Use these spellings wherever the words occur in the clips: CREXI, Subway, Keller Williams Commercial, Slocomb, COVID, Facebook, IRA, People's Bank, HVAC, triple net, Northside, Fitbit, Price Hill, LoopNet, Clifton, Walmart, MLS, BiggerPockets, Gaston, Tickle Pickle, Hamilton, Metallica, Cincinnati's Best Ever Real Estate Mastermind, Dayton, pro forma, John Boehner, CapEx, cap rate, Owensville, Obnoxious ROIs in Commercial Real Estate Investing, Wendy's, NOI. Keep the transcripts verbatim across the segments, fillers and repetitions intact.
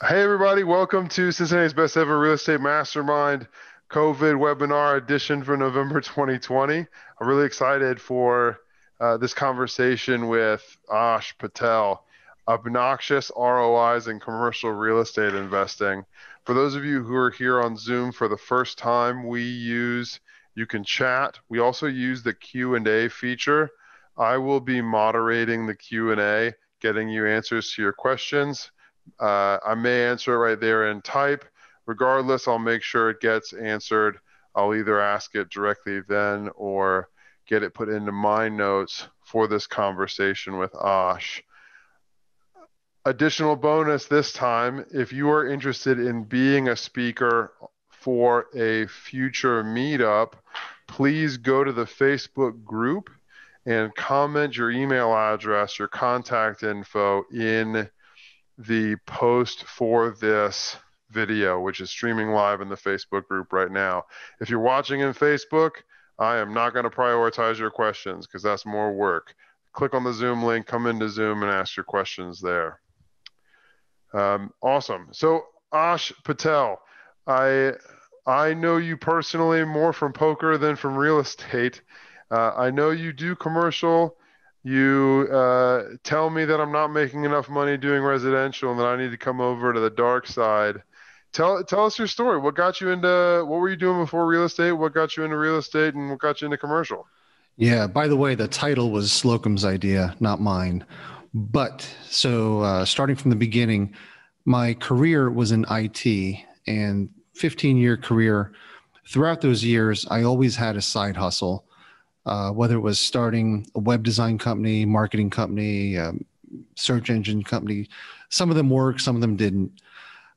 Hey everybody, welcome to Cincinnati's Best Ever Real Estate Mastermind COVID webinar edition for November twenty twenty. I'm really excited for uh, this conversation with Ash Patel, Obnoxious R O Is in Commercial Real Estate Investing. For those of you who are here on Zoom for the first time, we use, you can chat. We also use the Q and A feature. I will be moderating the Q and A, getting you answers to your questions. Uh, I may answer it right there in type. Regardless, I'll make sure it gets answered. I'll either ask it directly then or get it put into my notes for this conversation with Ash. Additional bonus this time, if you are interested in being a speaker for a future meetup, please go to the Facebook group and comment your email address, your contact info in the post for this video, which is streaming live in the Facebook group right now. If you're watching in Facebook, I am not going to prioritize your questions because that's more work. Click on the Zoom link, come into Zoom and ask your questions there. Um, awesome. So Ash Patel, I, I know you personally more from poker than from real estate. Uh, I know you do commercial. You uh, tell me that I'm not making enough money doing residential and that I need to come over to the dark side. Tell tell us your story. What got you into, what were you doing before real estate? What got you into real estate and what got you into commercial? Yeah, by the way, the title was Slocomb's idea, not mine. But so uh, starting from the beginning, my career was in I T and fifteen year career. Throughout those years, I always had a side hustle. Uh, whether it was starting a web design company, marketing company, um, search engine company, some of them worked, some of them didn't.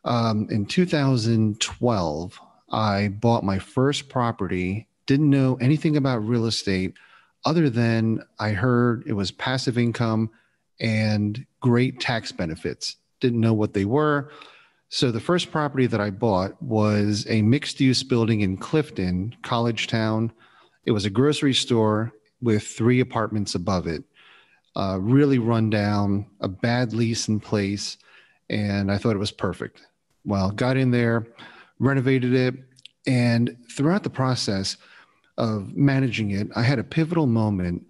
Um, in two thousand twelve, I bought my first property, didn't know anything about real estate other than I heard it was passive income and great tax benefits. Didn't know what they were. So the first property that I bought was a mixed-use building in Clifton, college town. It was a grocery store with three apartments above it, uh, really run down, a bad lease in place, and I thought it was perfect. Well, got in there, renovated it, and throughout the process of managing it, I had a pivotal moment,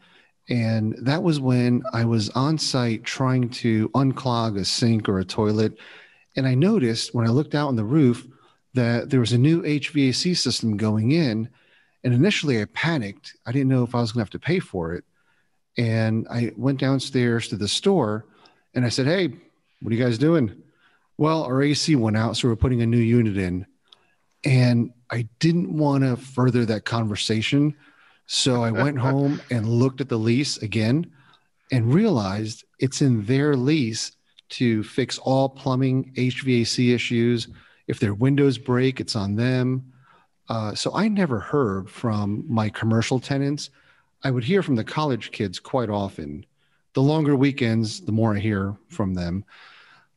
and that was when I was on site trying to unclog a sink or a toilet, and I noticed when I looked out on the roof that there was a new H V A C system going in. And initially I panicked. I didn't know if I was gonna have to pay for it. And I went downstairs to the store and I said, hey, what are you guys doing? Well, our A C went out, so we're putting a new unit in. And I didn't wanna further that conversation. So I went home and looked at the lease again and realized it's in their lease to fix all plumbing, H V A C issues. If their windows break, it's on them. Uh, so I never heard from my commercial tenants. I would hear from the college kids quite often. The longer weekends, the more I hear from them.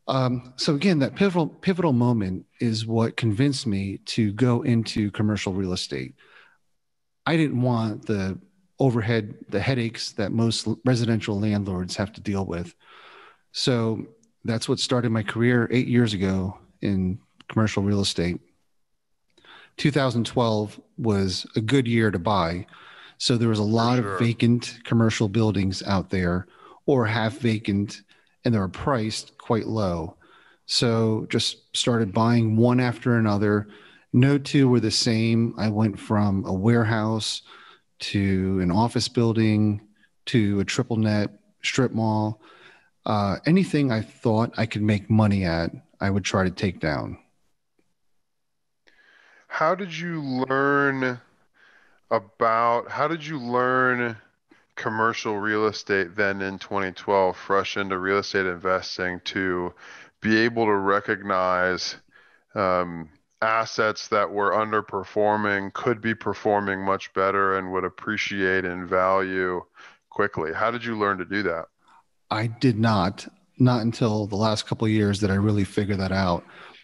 Um, so again, that pivotal, pivotal moment is what convinced me to go into commercial real estate. I didn't want the overhead, the headaches that most residential landlords have to deal with. So that's what started my career eight years ago in commercial real estate. two thousand twelve was a good year to buy. So there was a lot sure. of vacant commercial buildings out there or half vacant, and they were priced quite low. So just started buying one after another. No two were the same. I went from a warehouse to an office building to a triple net strip mall. Uh, anything I thought I could make money at, I would try to take down. How did you learn about, how did you learn commercial real estate then in twenty twelve, fresh into real estate investing, to be able to recognize um, assets that were underperforming, could be performing much better and would appreciate in value quickly? How did you learn to do that? I did not, not until the last couple of years that I really figured that out.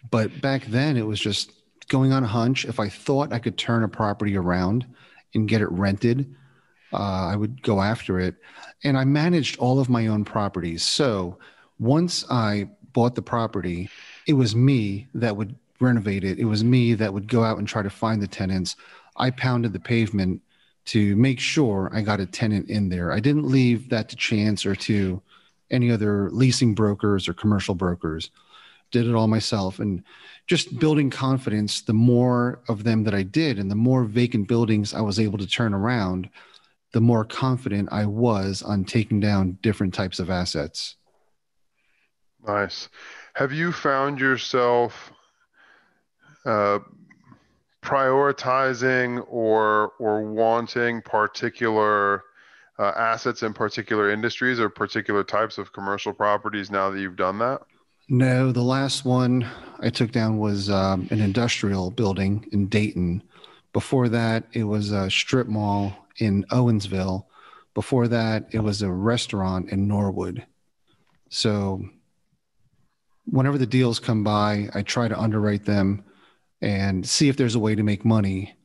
But back then it was just going on a hunch. If I thought I could turn a property around and get it rented, uh, I would go after it. And I managed all of my own properties. So once I bought the property, it was me that would renovate it. It was me that would go out and try to find the tenants. I pounded the pavement to make sure I got a tenant in there. I didn't leave that to chance or to any other leasing brokers or commercial brokers. Did it all myself, and just building confidence. The more of them that I did and the more vacant buildings I was able to turn around, the more confident I was on taking down different types of assets. Nice. Have you found yourself uh, prioritizing or or wanting particular uh, assets in particular industries or particular types of commercial properties now that you've done that? No, the last one I took down was um, an industrial building in Dayton. Before that, it was a strip mall in Owensville. Before that, it was a restaurant in Norwood. So whenever the deals come by, I try to underwrite them and see if there's a way to make money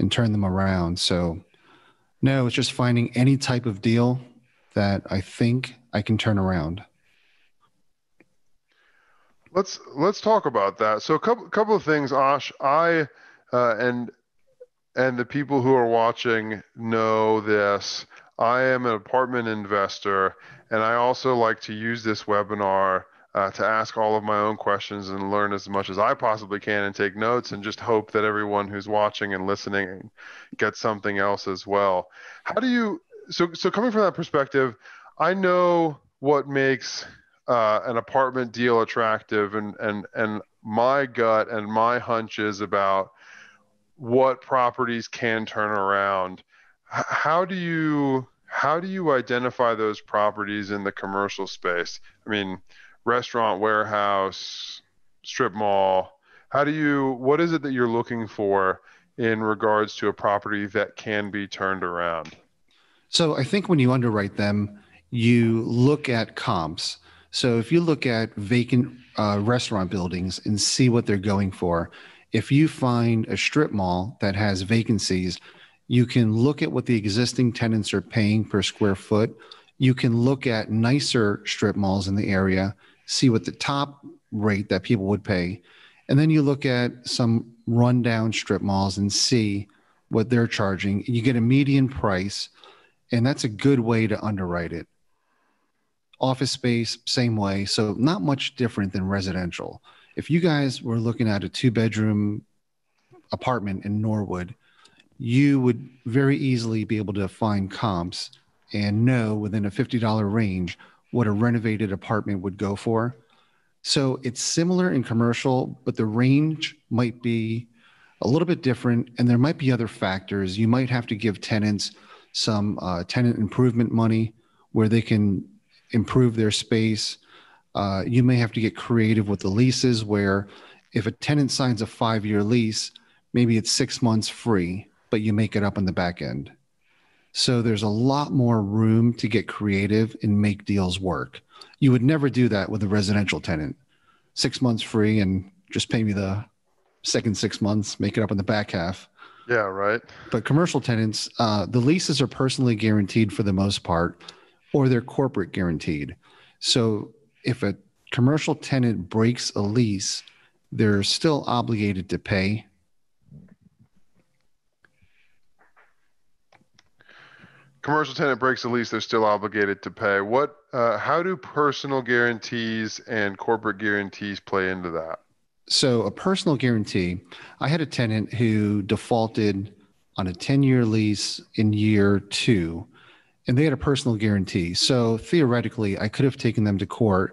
and turn them around. So no, it's just finding any type of deal that I think I can turn around. Let's let's talk about that. So a couple couple of things, Ash. I uh, and and the people who are watching know this. I am an apartment investor, and I also like to use this webinar uh, to ask all of my own questions and learn as much as I possibly can and take notes and just hope that everyone who's watching and listening gets something else as well. How do you? So so coming from that perspective, I know what makes Uh, an apartment deal attractive, and and and my gut and my hunch is about what properties can turn around. H- how do you how do you identify those properties in the commercial space? I mean, restaurant, warehouse, strip mall. How do you? What is it that you're looking for in regards to a property that can be turned around? So I think when you underwrite them, you look at comps. So if you look at vacant uh, restaurant buildings and see what they're going for, if you find a strip mall that has vacancies, you can look at what the existing tenants are paying per square foot. You can look at nicer strip malls in the area, see what the top rate that people would pay. And then you look at some rundown strip malls and see what they're charging. You get a median price, and that's a good way to underwrite it. Office space, same way. So not much different than residential. If you guys were looking at a two-bedroom apartment in Norwood, you would very easily be able to find comps and know within a fifty dollars range what a renovated apartment would go for. So it's similar in commercial, but the range might be a little bit different, and there might be other factors. You might have to give tenants some uh, tenant improvement money where they can improve their space. Uh, you may have to get creative with the leases where if a tenant signs a five-year lease, maybe it's six months free, but you make it up on the back end. So there's a lot more room to get creative and make deals work. You would never do that with a residential tenant. Six months free and just pay me the second six months, make it up on the back half. Yeah, right. But commercial tenants, uh, the leases are personally guaranteed for the most part, or they're corporate guaranteed. So if a commercial tenant breaks a lease, they're still obligated to pay. Commercial tenant breaks a lease, they're still obligated to pay. What? Uh, how do personal guarantees and corporate guarantees play into that? So a personal guarantee, I had a tenant who defaulted on a ten-year lease in year two, and they had a personal guarantee. So theoretically, I could have taken them to court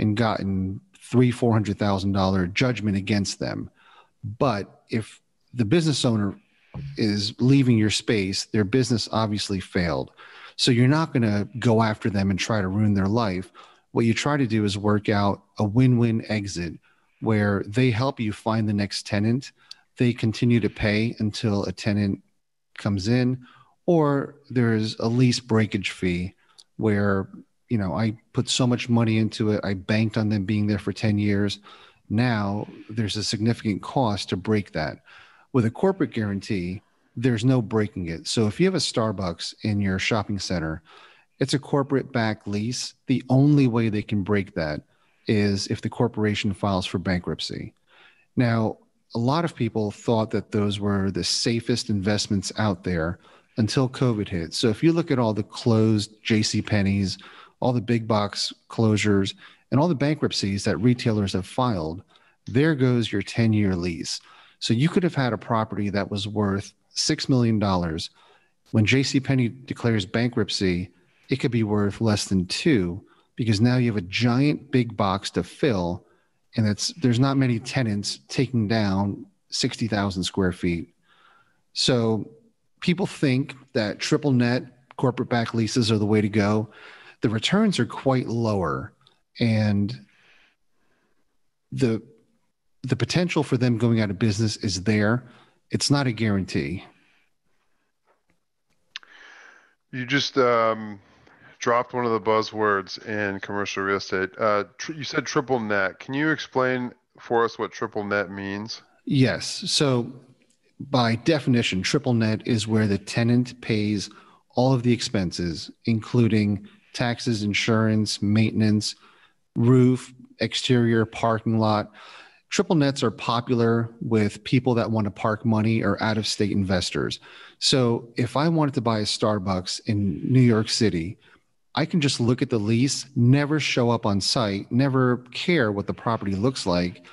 and gotten three, four hundred thousand dollars judgment against them. But if the business owner is leaving your space, their business obviously failed. So you're not going to go after them and try to ruin their life. What you try to do is work out a win-win exit where they help you find the next tenant. They continue to pay until a tenant comes in, or there's a lease breakage fee where, you know, I put so much money into it. I banked on them being there for ten years. Now there's a significant cost to break that. With a corporate guarantee, there's no breaking it. So if you have a Starbucks in your shopping center, it's a corporate backed lease. The only way they can break that is if the corporation files for bankruptcy. Now, a lot of people thought that those were the safest investments out there until COVID hit. So if you look at all the closed JCPenney's, all the big box closures, and all the bankruptcies that retailers have filed, there goes your ten-year lease. So you could have had a property that was worth six million dollars. When JCPenney declares bankruptcy, it could be worth less than two, because now you have a giant big box to fill, and it's, there's not many tenants taking down sixty thousand square feet. So people think that triple net corporate back leases are the way to go. The returns are quite lower, and the the potential for them going out of business is there. It's not a guarantee. You just um, dropped one of the buzzwords in commercial real estate. Uh, tr- you said triple net. Can you explain for us what triple net means? Yes. So by definition, triple net is where the tenant pays all of the expenses, including taxes, insurance, maintenance, roof, exterior, parking lot. Triple nets are popular with people that want to park money or out-of-state investors. So if I wanted to buy a Starbucks in New York City, I can just look at the lease, never show up on site, never care what the property looks like,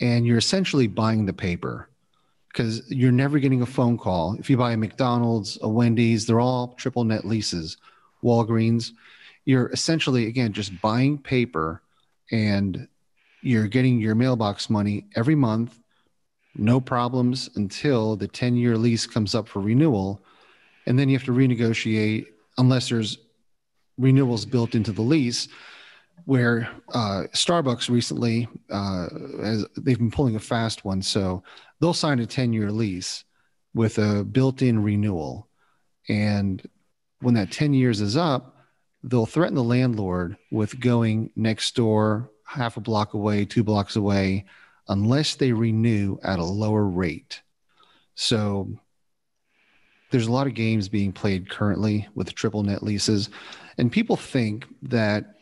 and you're essentially buying the paper because you're never getting a phone call. If you buy a McDonald's, a Wendy's, they're all triple net leases, Walgreens. You're essentially, again, just buying paper, and you're getting your mailbox money every month, no problems, until the ten-year lease comes up for renewal. And then you have to renegotiate, unless there's renewals built into the lease, where uh, Starbucks recently, uh, has, they've been pulling a fast one. So they'll sign a ten-year lease with a built-in renewal. And when that ten years is up, they'll threaten the landlord with going next door, half a block away, two blocks away, unless they renew at a lower rate. So there's a lot of games being played currently with triple net leases. And people think that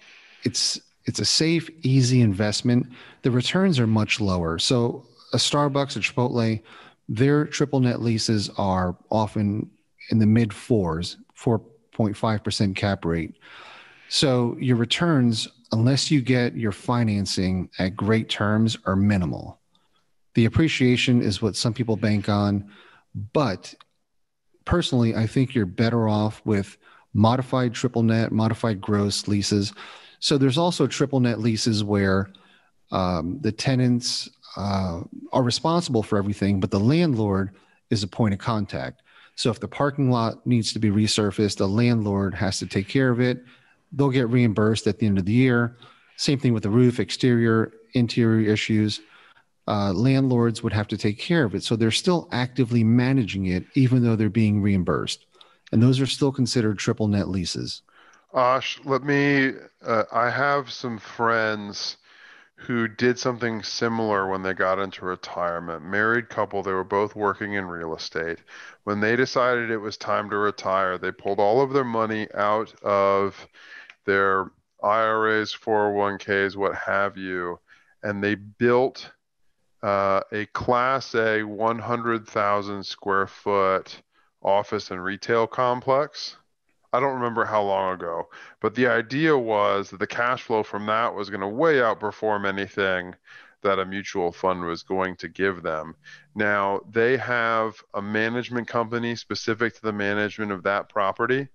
it's it's a safe, easy investment. The returns are much lower. So a Starbucks, a Chipotle, their triple net leases are often in the mid fours, four point five percent cap rate. So your returns, unless you get your financing at great terms, are minimal. The appreciation is what some people bank on, but personally, I think you're better off with modified triple net, modified gross leases. So there's also triple net leases where um, the tenants uh, are responsible for everything, but the landlord is a point of contact. So if the parking lot needs to be resurfaced, the landlord has to take care of it. They'll get reimbursed at the end of the year. Same thing with the roof, exterior, interior issues. Uh, landlords would have to take care of it. So they're still actively managing it, even though they're being reimbursed. And those are still considered triple net leases. Ash, let me, uh, I have some friends who did something similar when they got into retirement. Married couple, they were both working in real estate. When they decided it was time to retire, they pulled all of their money out of their I R As, four oh one Ks, what have you, and they built uh, a Class A one hundred thousand square foot office and retail complex. I don't remember how long ago, but the idea was that the cash flow from that was going to way outperform anything that a mutual fund was going to give them. Now, they have a management company specific to the management of that property.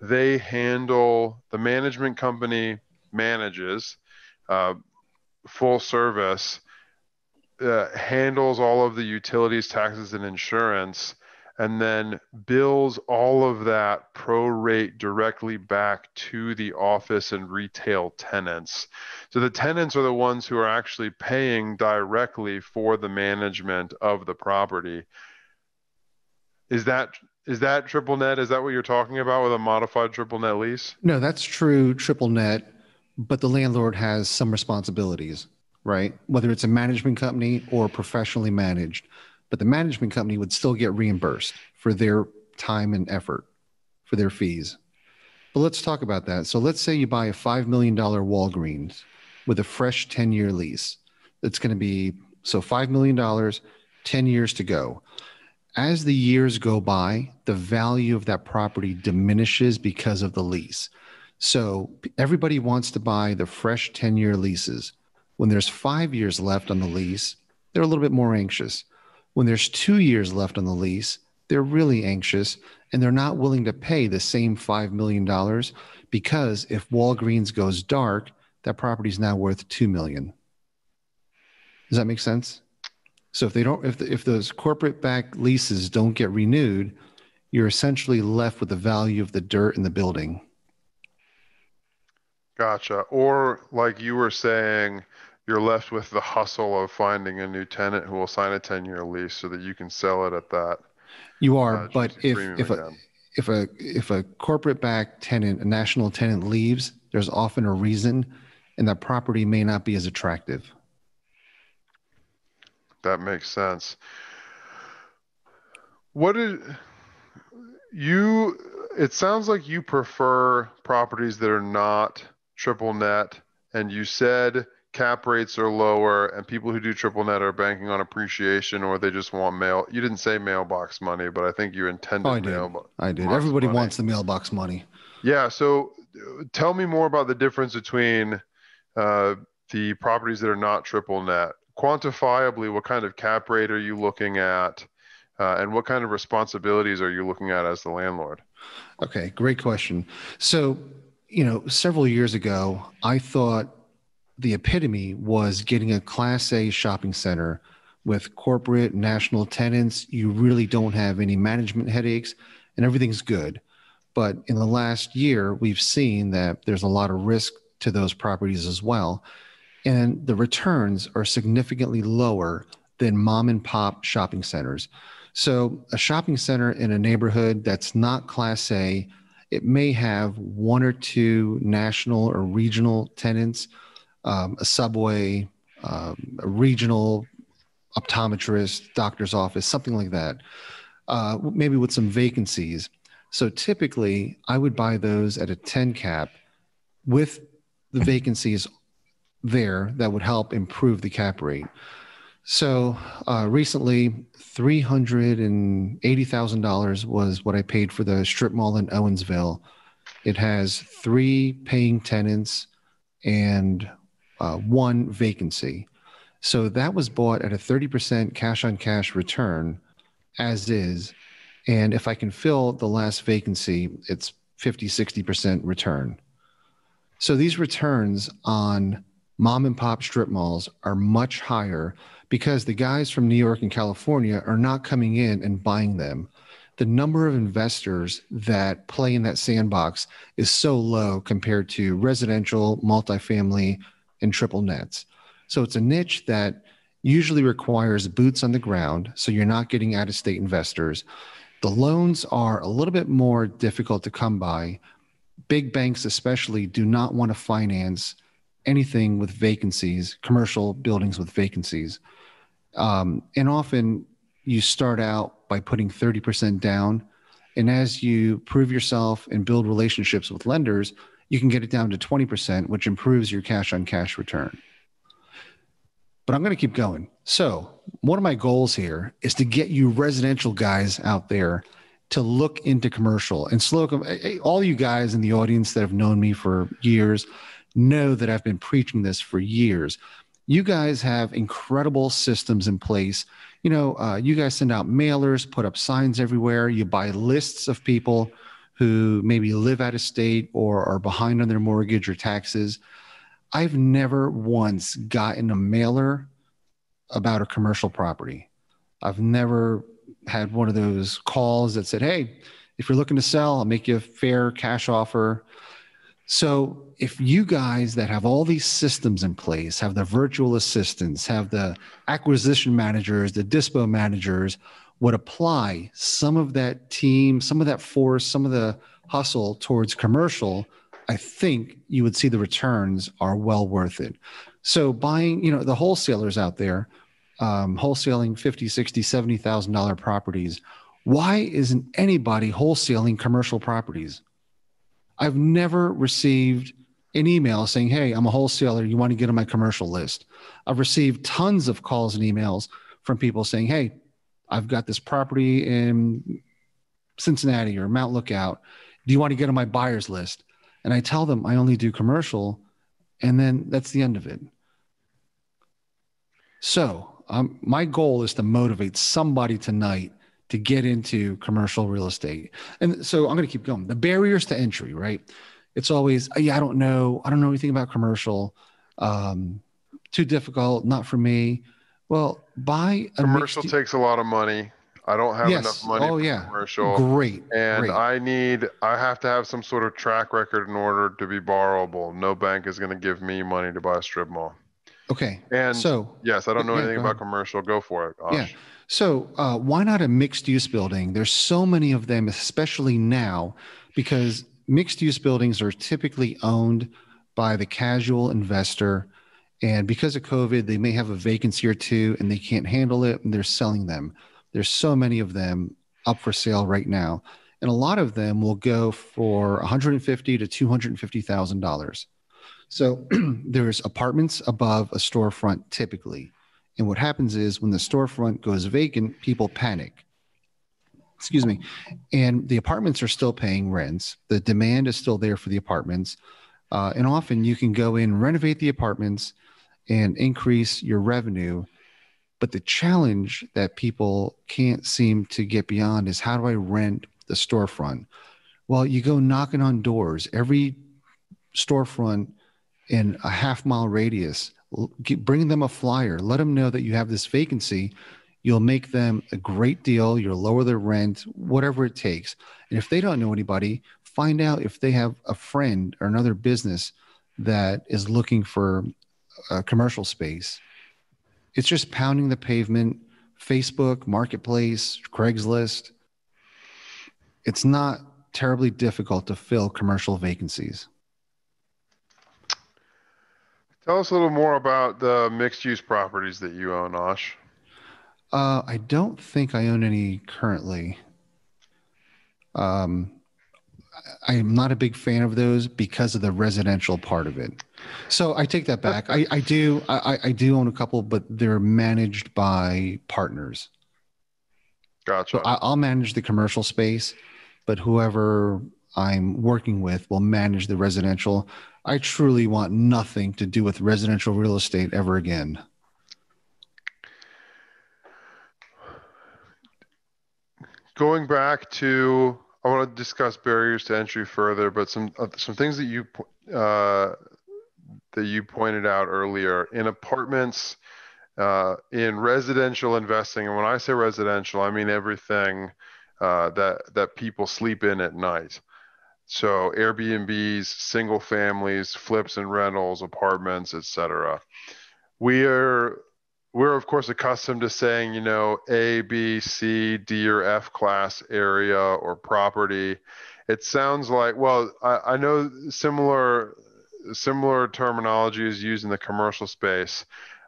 They handle, the management company manages, uh, full service, uh, handles all of the utilities, taxes, and insurance, and then bills all of that prorate directly back to the office and retail tenants. So the tenants are the ones who are actually paying directly for the management of the property. Is that is that triple net? Is that what you're talking about with a modified triple net lease? No, that's true triple net, but the landlord has some responsibilities, right? Whether it's a management company or professionally managed. But the management company would still get reimbursed for their time and effort, for their fees. But let's talk about that. So let's say you buy a five million dollars Walgreens. with a fresh ten-year lease. That's going to be, so five million dollars, ten years to go. As the years go by, the value of that property diminishes because of the lease. So everybody wants to buy the fresh ten-year leases. When there's five years left on the lease, they're a little bit more anxious. When there's two years left on the lease, they're really anxious, and they're not willing to pay the same five million dollars, because if Walgreens goes dark, that property is now worth two million dollars. Does that make sense? So if they don't, if the, if those corporate backed leases don't get renewed, you're essentially left with the value of the dirt in the building. Gotcha. Or like you were saying, you're left with the hustle of finding a new tenant who will sign a ten-year lease so that you can sell it at that. You are, uh, but if if a, if a if a corporate backed tenant, a national tenant leaves, there's often a reason, and that property may not be as attractive. That makes sense. What did you, it sounds like you prefer properties that are not triple net, and you said cap rates are lower, and people who do triple net are banking on appreciation, or they just want mail. You didn't say mailbox money, but I think you intended. Oh, I did. Mailbox I did. Everybody money. wants the mailbox money. Yeah. So tell me more about the difference between uh, the properties that are not triple net. Quantifiably, what kind of cap rate are you looking at, uh, and what kind of responsibilities are you looking at as the landlord? Okay, great question. So, you know, several years ago, I thought the epitome was getting a Class A shopping center with corporate national tenants. You really don't have any management headaches and everything's good. But in the last year, we've seen that there's a lot of risk to those properties as well. And the returns are significantly lower than mom and pop shopping centers. So a shopping center in a neighborhood that's not Class A, it may have one or two national or regional tenants, um, a Subway, um, a regional optometrist, doctor's office, something like that, uh, maybe with some vacancies. So typically I would buy those at a ten cap with the vacancies there that would help improve the cap rate. So uh, recently, three hundred eighty thousand dollars was what I paid for the strip mall in Owensville. It has three paying tenants and uh, one vacancy. So that was bought at a thirty percent cash on cash return as is. And if I can fill the last vacancy, it's fifty, sixty percent return. So these returns on mom and pop strip malls are much higher because the guys from New York and California are not coming in and buying them. The number of investors that play in that sandbox is so low compared to residential, multifamily, and triple nets. So it's a niche that usually requires boots on the ground, so you're not getting out-of-state investors. The loans are a little bit more difficult to come by. Big banks especially do not want to finance anything with vacancies, commercial buildings with vacancies. Um, and often you start out by putting thirty percent down. And as you prove yourself and build relationships with lenders, you can get it down to twenty percent, which improves your cash on cash return. But I'm going to keep going. So one of my goals here is to get you residential guys out there to look into commercial. And Slocomb, all you guys in the audience that have known me for years know that I've been preaching this for years. You guys have incredible systems in place. You know, uh, you guys send out mailers, put up signs everywhere. You buy lists of people who maybe live out of state or are behind on their mortgage or taxes. I've never once gotten a mailer about a commercial property. I've never had one of those calls that said, hey, if you're looking to sell, I'll make you a fair cash offer. So if you guys that have all these systems in place, have the virtual assistants, have the acquisition managers, the dispo managers, would apply some of that team, some of that force, some of the hustle towards commercial, I think you would see the returns are well worth it. So buying, you know, the wholesalers out there, um, wholesaling fifty, sixty, seventy thousand dollar properties, why isn't anybody wholesaling commercial properties? I've never received an email saying, hey, I'm a wholesaler. You want to get on my commercial list? I've received tons of calls and emails from people saying, hey, I've got this property in Cincinnati or Mount Lookout. Do you want to get on my buyer's list? And I tell them I only do commercial, and then that's the end of it. So um, my goal is to motivate somebody tonight to get into commercial real estate. And so I'm going to keep going. The barriers to entry, right? It's always, yeah, I don't know. I don't know anything about commercial. Um, too difficult. Not for me. Well, buy a commercial mixed- takes a lot of money. I don't have yes. enough money oh, for yeah. commercial. Great. And Great. I need, I have to have some sort of track record in order to be borrowable. No bank is going to give me money to buy a strip mall. Okay. And so yes, I don't know yeah, anything about commercial. Go for it. Osh. Yeah. So uh, why not a mixed use building? There's so many of them, especially now, because mixed use buildings are typically owned by the casual investor. And because of COVID, they may have a vacancy or two and they can't handle it, and they're selling them. There's so many of them up for sale right now. And a lot of them will go for one hundred fifty thousand dollars to two hundred fifty thousand dollars. So there's apartments above a storefront typically. And what happens is when the storefront goes vacant, people panic. Excuse me. And the apartments are still paying rents. The demand is still there for the apartments. Uh, and often you can go in, renovate the apartments, and increase your revenue. But the challenge that people can't seem to get beyond is, how do I rent the storefront? Well, you go knocking on doors. Every storefront in a half mile radius, bring them a flyer. Let them know that you have this vacancy. You'll make them a great deal. You'll lower their rent, whatever it takes. And if they don't know anybody, find out if they have a friend or another business that is looking for a commercial space. It's just pounding the pavement, Facebook, Marketplace, Craigslist. It's not terribly difficult to fill commercial vacancies. Tell us a little more about the mixed-use properties that you own, Ash. Uh, I don't think I own any currently. Um, I am not a big fan of those because of the residential part of it. So I take that back. I, I do. I, I do own a couple, but they're managed by partners. Gotcha. So I, I'll manage the commercial space, but whoever I'm working with will manage the residential. I truly want nothing to do with residential real estate ever again. Going back to, I want to discuss barriers to entry further, but some uh, some things that you uh, that you pointed out earlier in apartments, uh, in residential investing. And when I say residential, I mean everything uh, that that people sleep in at night. So Airbnbs, single families, flips and rentals, apartments, et cetera. We are. We're, of course, accustomed to saying, you know, A, B, C, D, or F class area or property. It sounds like, well, I, I know similar similar terminology is used in the commercial space.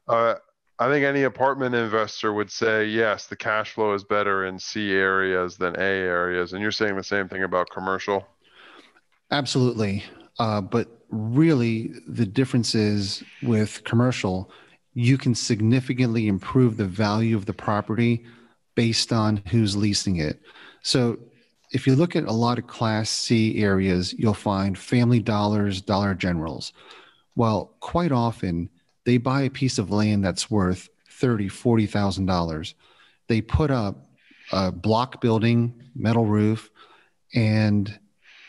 Uh, I think any apartment investor would say, yes, the cash flow is better in C areas than A areas. And you're saying the same thing about commercial? Absolutely. Uh, but really, the difference is with commercial, you can significantly improve the value of the property based on who's leasing it. So if you look at a lot of Class C areas, you'll find Family Dollars, Dollar Generals. Well, quite often they buy a piece of land that's worth thirty thousand dollars, forty thousand dollars. They put up a block building, metal roof, and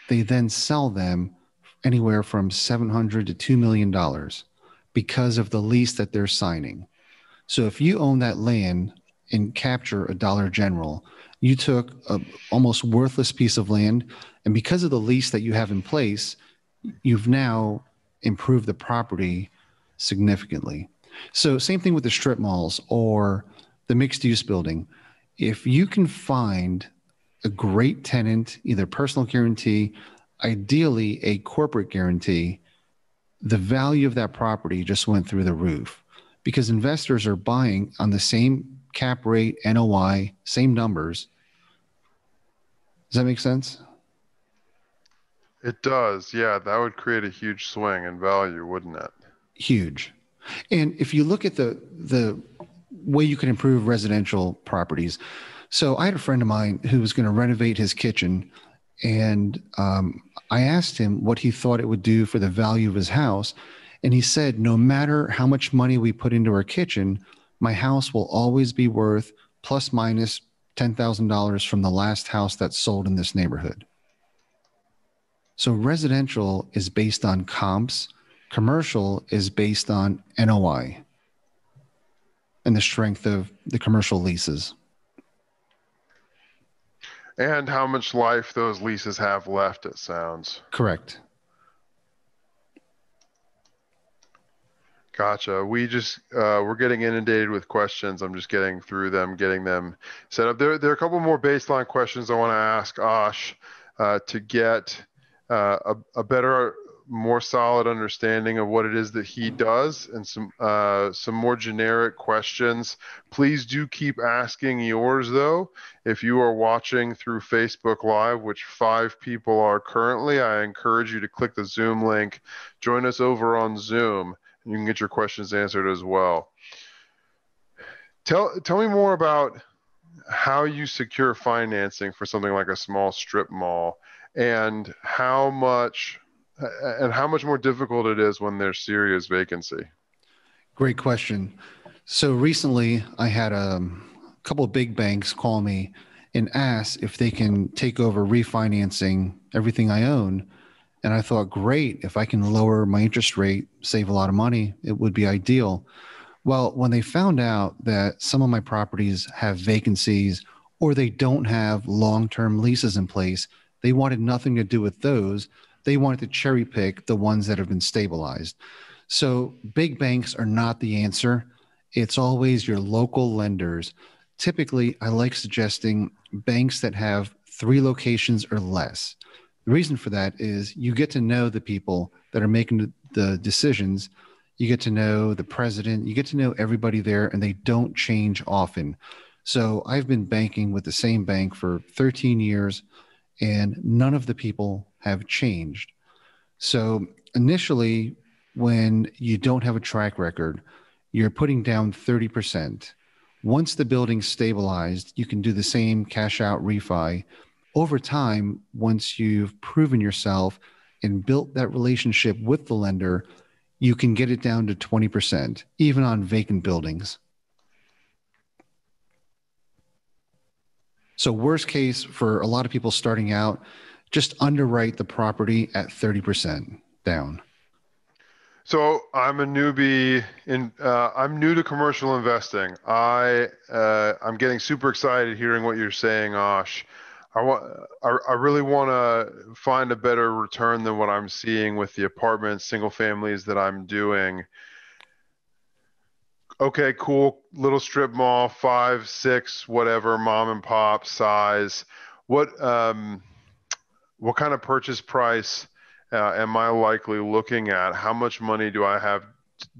they then sell them anywhere from seven hundred thousand dollars to two million dollars. Because of the lease that they're signing. So if you own that land and capture a Dollar General, you took an almost worthless piece of land, and because of the lease that you have in place, you've now improved the property significantly. So same thing with the strip malls or the mixed-use building. If you can find a great tenant, either personal guarantee, ideally a corporate guarantee, the value of that property just went through the roof because investors are buying on the same cap rate, N O I, same numbers. Does that make sense? It does. Yeah. That would create a huge swing in value, wouldn't it? Huge. And if you look at the, the way you can improve residential properties. So I had a friend of mine who was going to renovate his kitchen, and um, I asked him what he thought it would do for the value of his house. And he said, no matter how much money we put into our kitchen, my house will always be worth plus minus ten thousand dollars from the last house that sold in this neighborhood. So residential is based on comps. Commercial is based on N O I and the strength of the commercial leases. And how much life those leases have left, it sounds. Correct. Gotcha. We just, uh, we're getting inundated with questions. I'm just getting through them, getting them set up. There, there are a couple more baseline questions I want to ask Ash uh, to get uh, a, a better, more solid understanding of what it is that he does, and some uh, some more generic questions. Please do keep asking yours, though. If you are watching through Facebook Live, which five people are currently, I encourage you to click the Zoom link. Join us over on Zoom. You can get your questions answered as well. Tell tell me more about how you secure financing for something like a small strip mall, and how much and how much more difficult it is when there's serious vacancy. Great question. So recently I had a couple of big banks call me and ask if they can take over refinancing everything I own. And I thought, great, if I can lower my interest rate, save a lot of money, it would be ideal. Well, when they found out that some of my properties have vacancies or they don't have long-term leases in place, they wanted nothing to do with those. They wanted to cherry pick the ones that have been stabilized. So big banks are not the answer. It's always your local lenders. Typically, I like suggesting banks that have three locations or less. The reason for that is you get to know the people that are making the decisions. You get to know the president. You get to know everybody there, and they don't change often. So I've been banking with the same bank for thirteen years, and none of the people have changed. So initially, when you don't have a track record, you're putting down thirty percent. Once the building's stabilized, you can do the same cash out refi. Over time, once you've proven yourself and built that relationship with the lender, you can get it down to twenty percent, even on vacant buildings. So worst case for a lot of people starting out, just underwrite the property at thirty percent down. So I'm a newbie in, uh, I'm new to commercial investing. I, uh, I'm getting super excited hearing what you're saying, Ash. I want, I, I really want to find a better return than what I'm seeing with the apartments, single families that I'm doing. Okay, cool. Little strip mall, five, six, whatever, mom and pop size. What, um, What kind of purchase price uh, am I likely looking at? How much money do I have?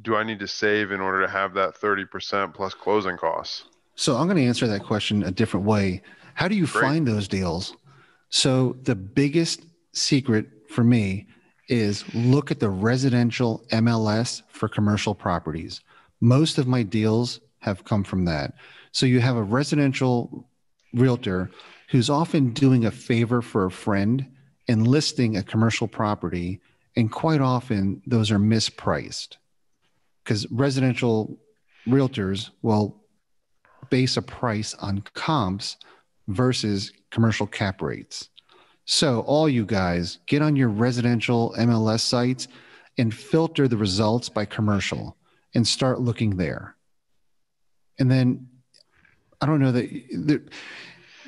Do I need to save in order to have that thirty percent plus closing costs? So I'm going to answer that question a different way. How do you Great. find those deals? So the biggest secret for me is look at the residential M L S for commercial properties. Most of my deals have come from that. So you have a residential realtor who's often doing a favor for a friend and listing a commercial property, and quite often those are mispriced because residential realtors will base a price on comps versus commercial cap rates. So all you guys, get on your residential M L S sites and filter the results by commercial and start looking there. And then I don't know that... There,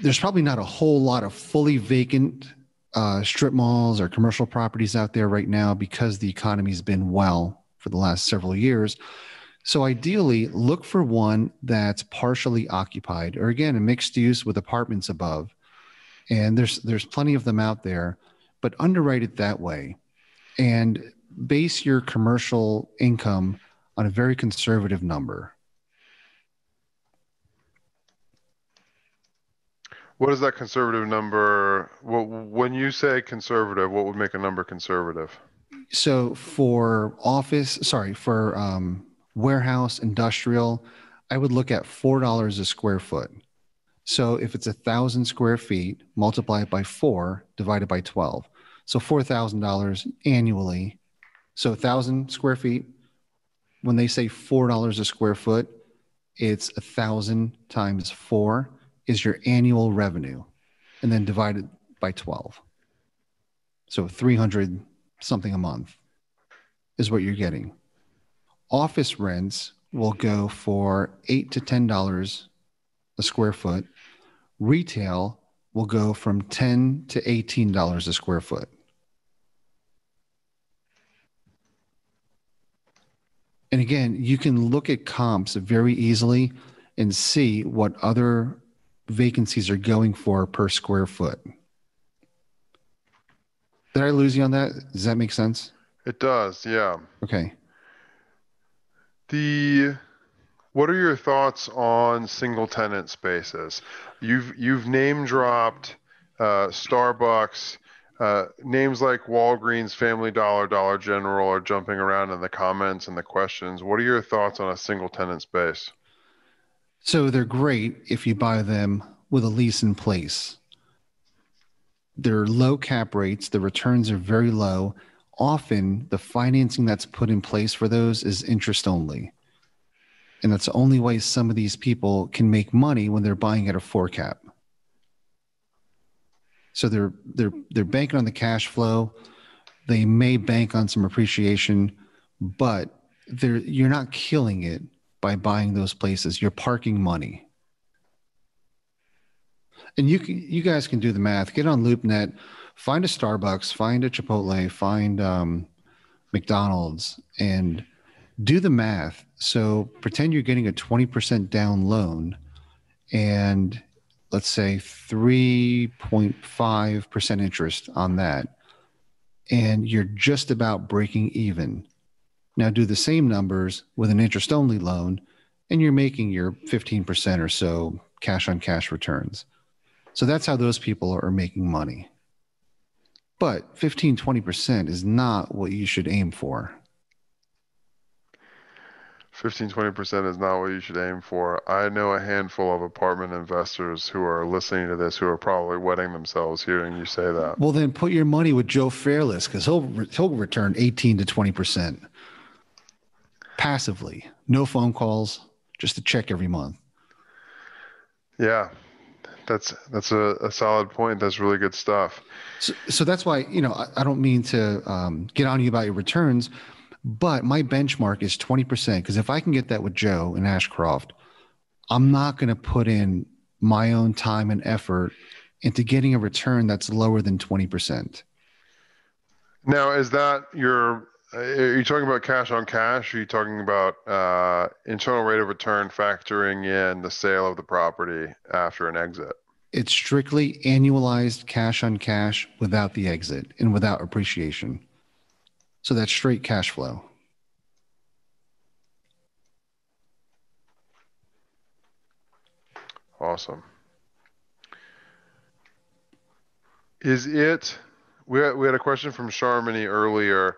There's probably not a whole lot of fully vacant uh, strip malls or commercial properties out there right now because the economy's been well for the last several years. So ideally, look for one that's partially occupied, or again, a mixed use with apartments above. And there's there's plenty of them out there, but underwrite it that way. And base your commercial income on a very conservative number. What is that conservative number? Well, when you say conservative, what would make a number conservative? So for office, sorry, for um, warehouse, industrial, I would look at four dollars a square foot. So if it's a thousand square feet, multiply it by four, divided by twelve. So four thousand dollars annually. So a thousand square feet, when they say four dollars a square foot, it's a thousand times four is your annual revenue, and then divided by twelve. So three hundred something a month is what you're getting. Office rents will go for eight to ten dollars a square foot. Retail will go from ten to eighteen dollars a square foot. And again, you can look at comps very easily and see what other vacancies are going for per square foot. Did I lose you on that? Does that make sense? It does, yeah. Okay. The... What are your thoughts on single tenant spaces? You've you've name dropped uh, Starbucks, uh, names like Walgreens, Family Dollar, Dollar General are jumping around in the comments and the questions. What are your thoughts on a single tenant space? So they're great if you buy them with a lease in place. They're low cap rates. The returns are very low. Often the financing that's put in place for those is interest only. And that's the only way some of these people can make money when they're buying at a four cap. So they're they're they're banking on the cash flow. They may bank on some appreciation, but they're you're not killing it by buying those places. You're parking money. And you can, you guys can do the math. Get on LoopNet, find a Starbucks, find a Chipotle, find um, McDonald's, and do the math. So pretend you're getting a twenty percent down loan and let's say three point five percent interest on that. And you're just about breaking even. Now do the same numbers with an interest only loan and you're making your fifteen percent or so cash on cash returns. So that's how those people are making money. But fifteen, twenty percent is not what you should aim for. fifteen, twenty percent is not what you should aim for. I know a handful of apartment investors who are listening to this who are probably wetting themselves hearing you say that. Well, then put your money with Joe Fairless because he'll, he'll return eighteen to twenty percent passively. No phone calls, just a check every month. Yeah, that's that's a, a solid point. That's really good stuff. So, so that's why, you know, I, I don't mean to um, get on you about your returns, but my benchmark is twenty percent because if I can get that with Joe and Ashcroft, I'm not going to put in my own time and effort into getting a return that's lower than twenty percent. Now, is that your, are you talking about cash on cash? Are you talking about uh, internal rate of return factoring in the sale of the property after an exit? It's strictly annualized cash on cash without the exit and without appreciation. So that's straight cash flow. Awesome. Is it, we had, we had a question from Sharmini earlier.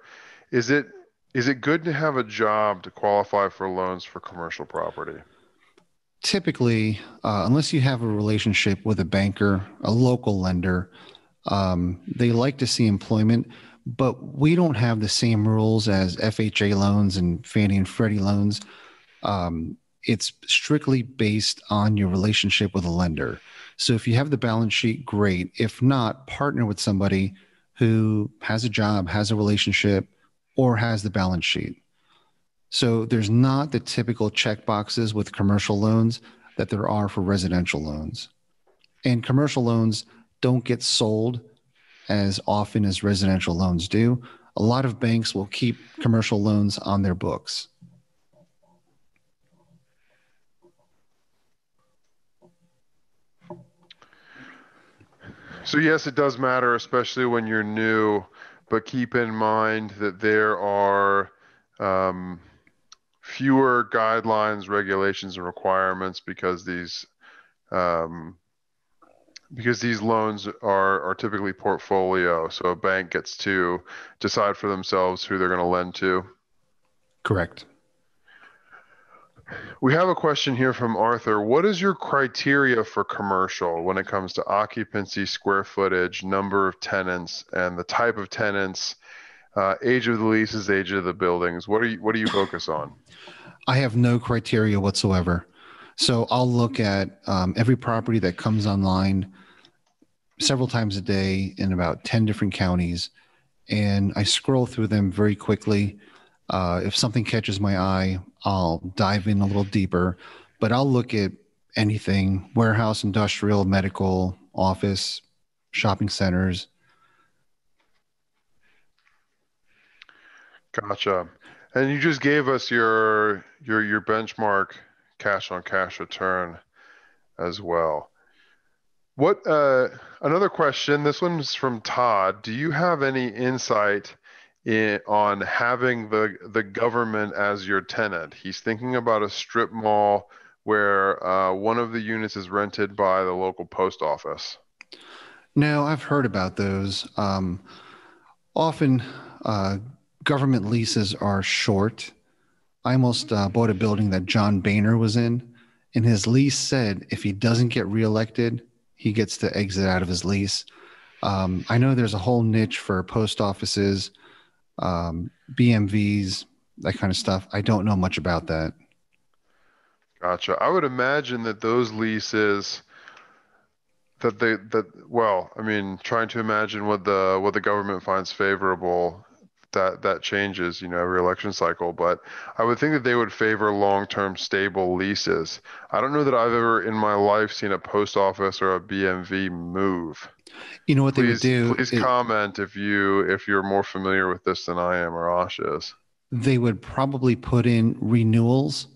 Is it, is it good to have a job to qualify for loans for commercial property? Typically, uh, unless you have a relationship with a banker, a local lender, um, they like to see employment. But we don't have the same rules as F H A loans and Fannie and Freddie loans. Um, it's strictly based on your relationship with a lender. So if you have the balance sheet, great. If not, partner with somebody who has a job, has a relationship, or has the balance sheet. So there's not the typical check boxes with commercial loans that there are for residential loans. And commercial loans don't get sold as often as residential loans do. A lot of banks will keep commercial loans on their books. So yes, it does matter, especially when you're new, but keep in mind that there are um, fewer guidelines, regulations, and requirements because these um, because these loans are, are typically portfolio. So a bank gets to decide for themselves who they're going to lend to. Correct. We have a question here from Arthur. What is your criteria for commercial when it comes to occupancy, square footage, number of tenants, and the type of tenants, uh, age of the leases, age of the buildings? What are you, what do you focus on? I have no criteria whatsoever. So I'll look at um, every property that comes online several times a day in about ten different counties, and I scroll through them very quickly. Uh, if something catches my eye, I'll dive in a little deeper, but I'll look at anything: warehouse, industrial, medical, office, shopping centers. Gotcha. And you just gave us your, your, your benchmark cash on cash return as well. What, uh, another question, this one's from Todd. Do you have any insight In, on having the the government as your tenant? He's thinking about a strip mall where uh, one of the units is rented by the local post office. No, I've heard about those. Um, often uh, government leases are short. I almost uh, bought a building that John Boehner was in, and his lease said if he doesn't get reelected, he gets to exit out of his lease. Um, I know there's a whole niche for post offices, um B M Vs, that kind of stuff. I don't know much about that. Gotcha. I would imagine that those leases that they that well, I mean, trying to imagine what the what the government finds favorable, that that changes, you know, every election cycle, but I would think that they would favor long-term stable leases. I don't know that I've ever in my life seen a post office or a B M V move. You know what please, they would do? Please it, comment if, you, if you're more familiar with this than I am or Ash is. They would probably put in renewals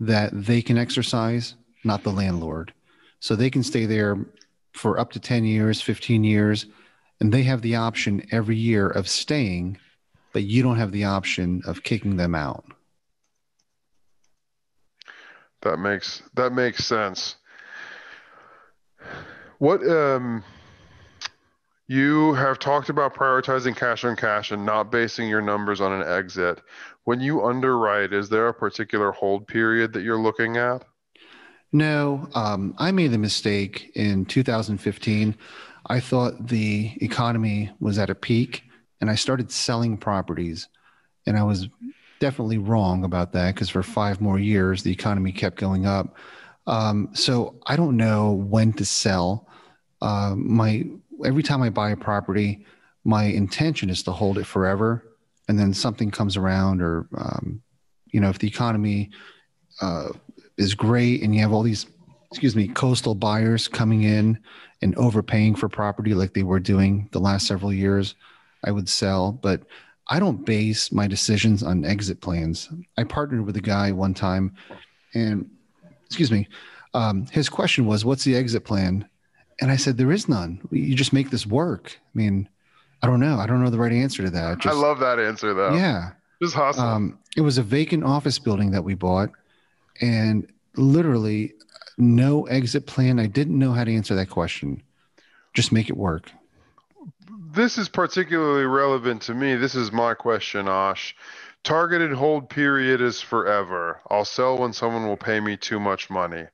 that they can exercise, not the landlord. So they can stay there for up to ten years, fifteen years, and they have the option every year of staying, but you don't have the option of kicking them out. That makes, that makes sense. What... Um, You have talked about prioritizing cash on cash and not basing your numbers on an exit. When you underwrite, is there a particular hold period that you're looking at? No, um, I made the mistake in two thousand fifteen. I thought the economy was at a peak, and I started selling properties. And I was definitely wrong about that, because for five more years, the economy kept going up. Um, so I don't know when to sell. Uh, my... Every time I buy a property, my intention is to hold it forever, and then something comes around, or um, you know, if the economy uh, is great and you have all these, excuse me, coastal buyers coming in and overpaying for property like they were doing the last several years, I would sell. But I don't base my decisions on exit plans. I partnered with a guy one time, and excuse me, um, his question was, "What's the exit plan?" And I said, there is none. You just make this work. I mean, I don't know. I don't know the right answer to that. Just, I love that answer, though. Yeah. Just awesome. Um, it was a vacant office building that we bought, and literally no exit plan. I didn't know how to answer that question. Just make it work. This is particularly relevant to me. This is my question, Ash. Targeted hold period is forever. I'll sell when someone will pay me too much money.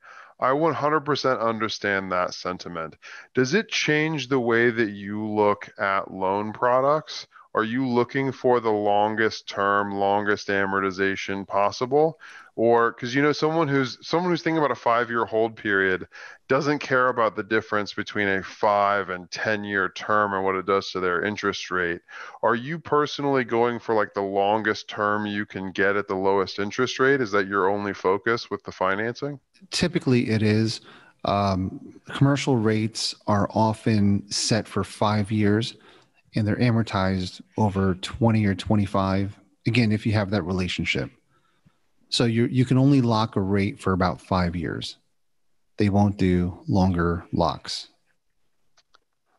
I one hundred percent understand that sentiment. Does it change the way that you look at loan products? Are you looking for the longest term, longest amortization possible? Or, because you know, someone who's someone who's thinking about a five-year hold period doesn't care about the difference between a five and ten-year term and what it does to their interest rate. Are you personally going for like the longest term you can get at the lowest interest rate? Is that your only focus with the financing? Typically it is. Um, commercial rates are often set for five years and they're amortized over twenty or twenty-five. Again, if you have that relationship. So you you can only lock a rate for about five years. They won't do longer locks.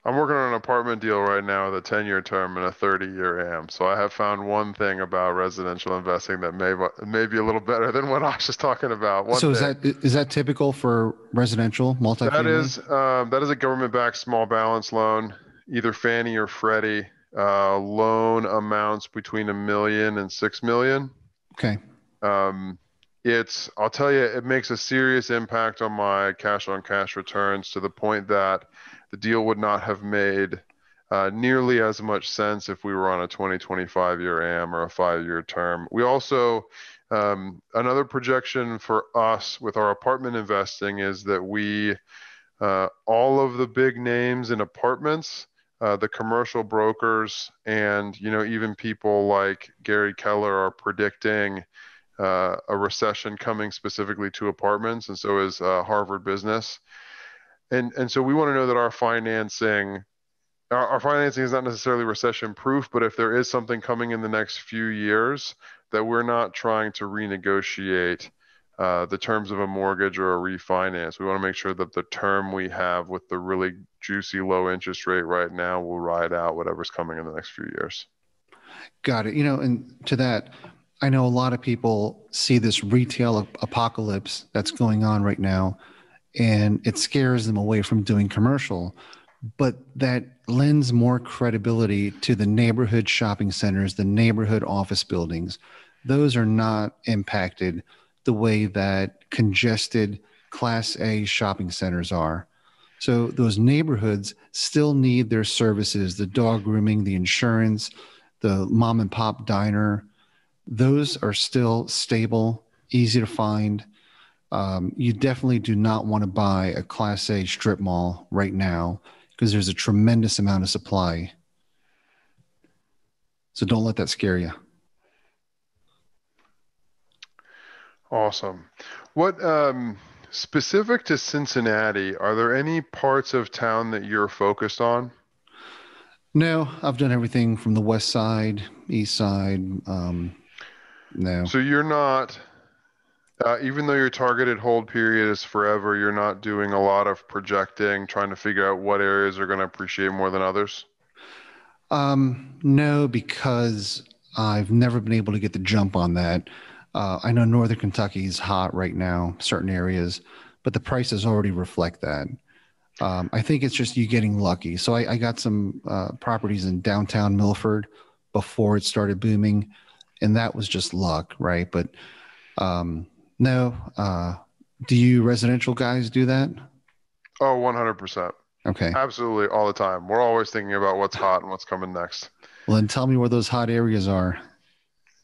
I'm working on an apartment deal right now with a ten-year term and a thirty-year A M. So I have found one thing about residential investing that may, may be a little better than what Ash is talking about. One so is thing, that is that typical for residential multifamily? That is um, that is a government-backed small balance loan, either Fannie or Freddie. Uh, loan amounts between a million and six million. Okay. Um, it's I'll tell you, it makes a serious impact on my cash-on-cash returns to the point that the deal would not have made uh, nearly as much sense if we were on a twenty, twenty-five year A M or a five-year term. We also, um, another projection for us with our apartment investing is that we, uh, all of the big names in apartments, uh, the commercial brokers, and you know even people like Gary Keller are predicting uh, a recession coming specifically to apartments, and so is uh, Harvard Business. And and so we want to know that our financing, our, our financing is not necessarily recession-proof, but if there is something coming in the next few years, that we're not trying to renegotiate uh, the terms of a mortgage or a refinance. We want to make sure that the term we have with the really juicy low interest rate right now will ride out whatever's coming in the next few years. Got it. You know, and to that, I know a lot of people see this retail apocalypse that's going on right now, and it scares them away from doing commercial, but that lends more credibility to the neighborhood shopping centers, the neighborhood office buildings. Those are not impacted the way that congested Class A shopping centers are. So those neighborhoods still need their services, the dog grooming, the insurance, the mom and pop diner. Those are still stable, easy to find. Um, you definitely do not want to buy a Class A strip mall right now because there's a tremendous amount of supply. So don't let that scare you. Awesome. What um, specific to Cincinnati, are there any parts of town that you're focused on? No, I've done everything from the west side, east side. Um, no. So you're not... Uh, even though your targeted hold period is forever, you're not doing a lot of projecting, trying to figure out what areas are going to appreciate more than others? Um, no, because I've never been able to get the jump on that. Uh, I know Northern Kentucky is hot right now, certain areas, but the prices already reflect that. Um, I think it's just you getting lucky. So I, I got some uh, properties in downtown Milford before it started booming, and that was just luck, right? But... Um, No. Uh, do you residential guys do that? Oh, one hundred percent. Okay. Absolutely. All the time. We're always thinking about what's hot and what's coming next. Well, then tell me where those hot areas are.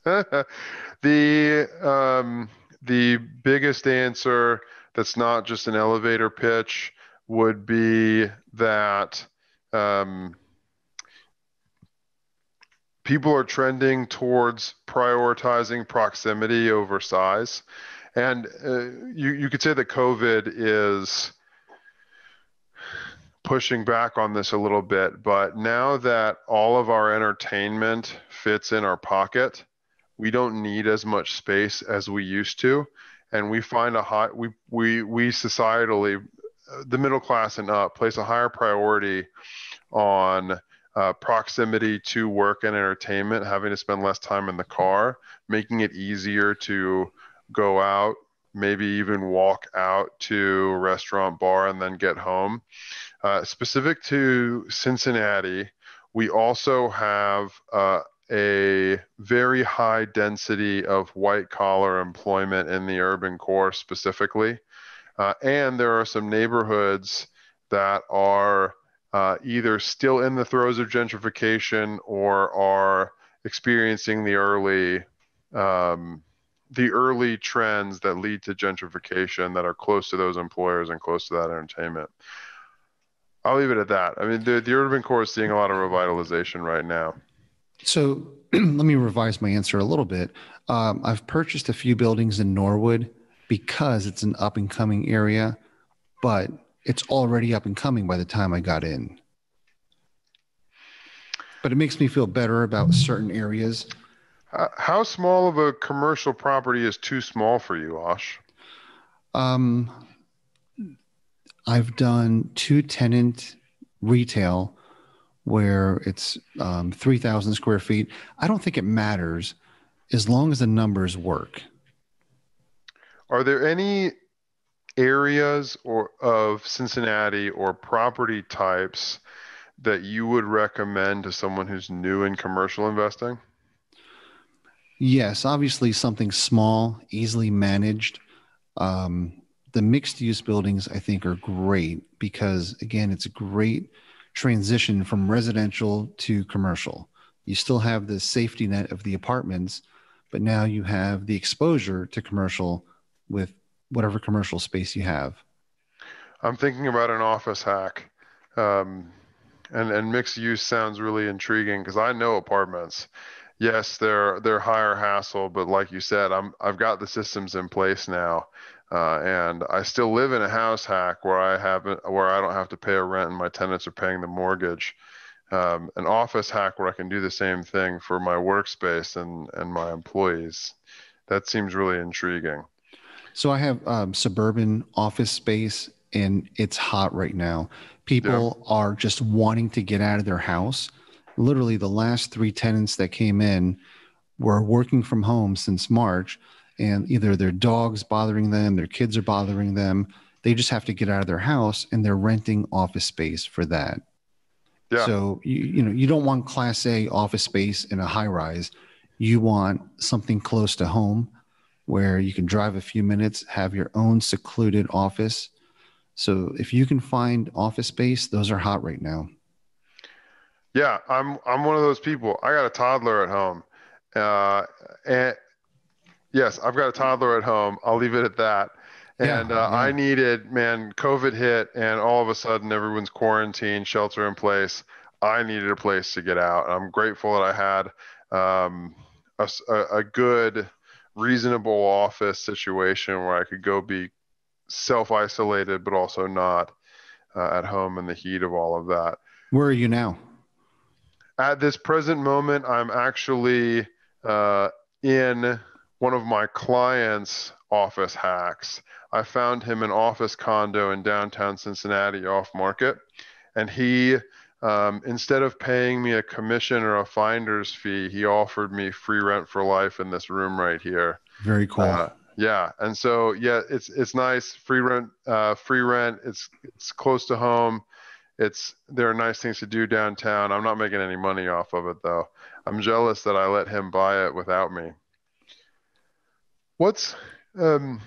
the, um, the biggest answer that's not just an elevator pitch would be that um, people are trending towards prioritizing proximity over size. And uh, you, you could say that COVID is pushing back on this a little bit, but now that all of our entertainment fits in our pocket, we don't need as much space as we used to. And we find a high, we, we, we societally, the middle class and up, place a higher priority on Uh, proximity to work and entertainment, having to spend less time in the car, making it easier to go out, maybe even walk out to a restaurant, bar, and then get home. Uh, specific to Cincinnati, we also have uh, a very high density of white-collar employment in the urban core specifically. Uh, and there are some neighborhoods that are Uh, either still in the throes of gentrification or are experiencing the early um, the early trends that lead to gentrification that are close to those employers and close to that entertainment. I'll leave it at that. I mean, the, the urban core is seeing a lot of revitalization right now. So let me revise my answer a little bit. Um, I've purchased a few buildings in Norwood because it's an up-and-coming area, but it's already up and coming by the time I got in. But it makes me feel better about certain areas. Uh, how small of a commercial property is too small for you, Ash? Um, I've done two tenant retail where it's um, three thousand square feet. I don't think it matters as long as the numbers work. Are there any areas or of Cincinnati or property types that you would recommend to someone who's new in commercial investing? Yes, obviously something small, easily managed. Um, the mixed-use buildings, I think, are great because, again, it's a great transition from residential to commercial. You still have the safety net of the apartments, but now you have the exposure to commercial with whatever commercial space you have. I'm thinking about an office hack. Um, and, and mixed use sounds really intriguing because I know apartments. Yes, they're they're higher hassle, but like you said, I'm I've got the systems in place now, uh, and I still live in a house hack where I haven't where I don't have to pay a rent and my tenants are paying the mortgage. Um, an office hack where I can do the same thing for my workspace and and my employees. That seems really intriguing. So I have um, suburban office space, and it's hot right now. People yeah. are just wanting to get out of their house. Literally the last three tenants that came in were working from home since March, and either their dog's bothering them, their kids are bothering them. They just have to get out of their house, and they're renting office space for that. Yeah. So, you, you know, you don't want class A office space in a high rise. You want something close to home where you can drive a few minutes, have your own secluded office. So if you can find office space, those are hot right now. Yeah, I'm I'm one of those people. I got a toddler at home. Uh, and yes, I've got a toddler at home. I'll leave it at that. And yeah, uh, yeah. I needed, man, COVID hit and all of a sudden everyone's quarantined, shelter in place. I needed a place to get out. I'm grateful that I had um, a, a good, reasonable office situation where I could go be self-isolated, but also not uh, at home in the heat of all of that. Where are you now? At this present moment, I'm actually uh, in one of my clients' office hacks. I found him an office condo in downtown Cincinnati off market. And he, um, instead of paying me a commission or a finder's fee, he offered me free rent for life in this room right here. Very cool. Uh, yeah. And so, yeah, it's, it's nice. Free rent, uh, free rent. It's, it's close to home. It's, there are nice things to do downtown. I'm not making any money off of it though. I'm jealous that I let him buy it without me. What's, um,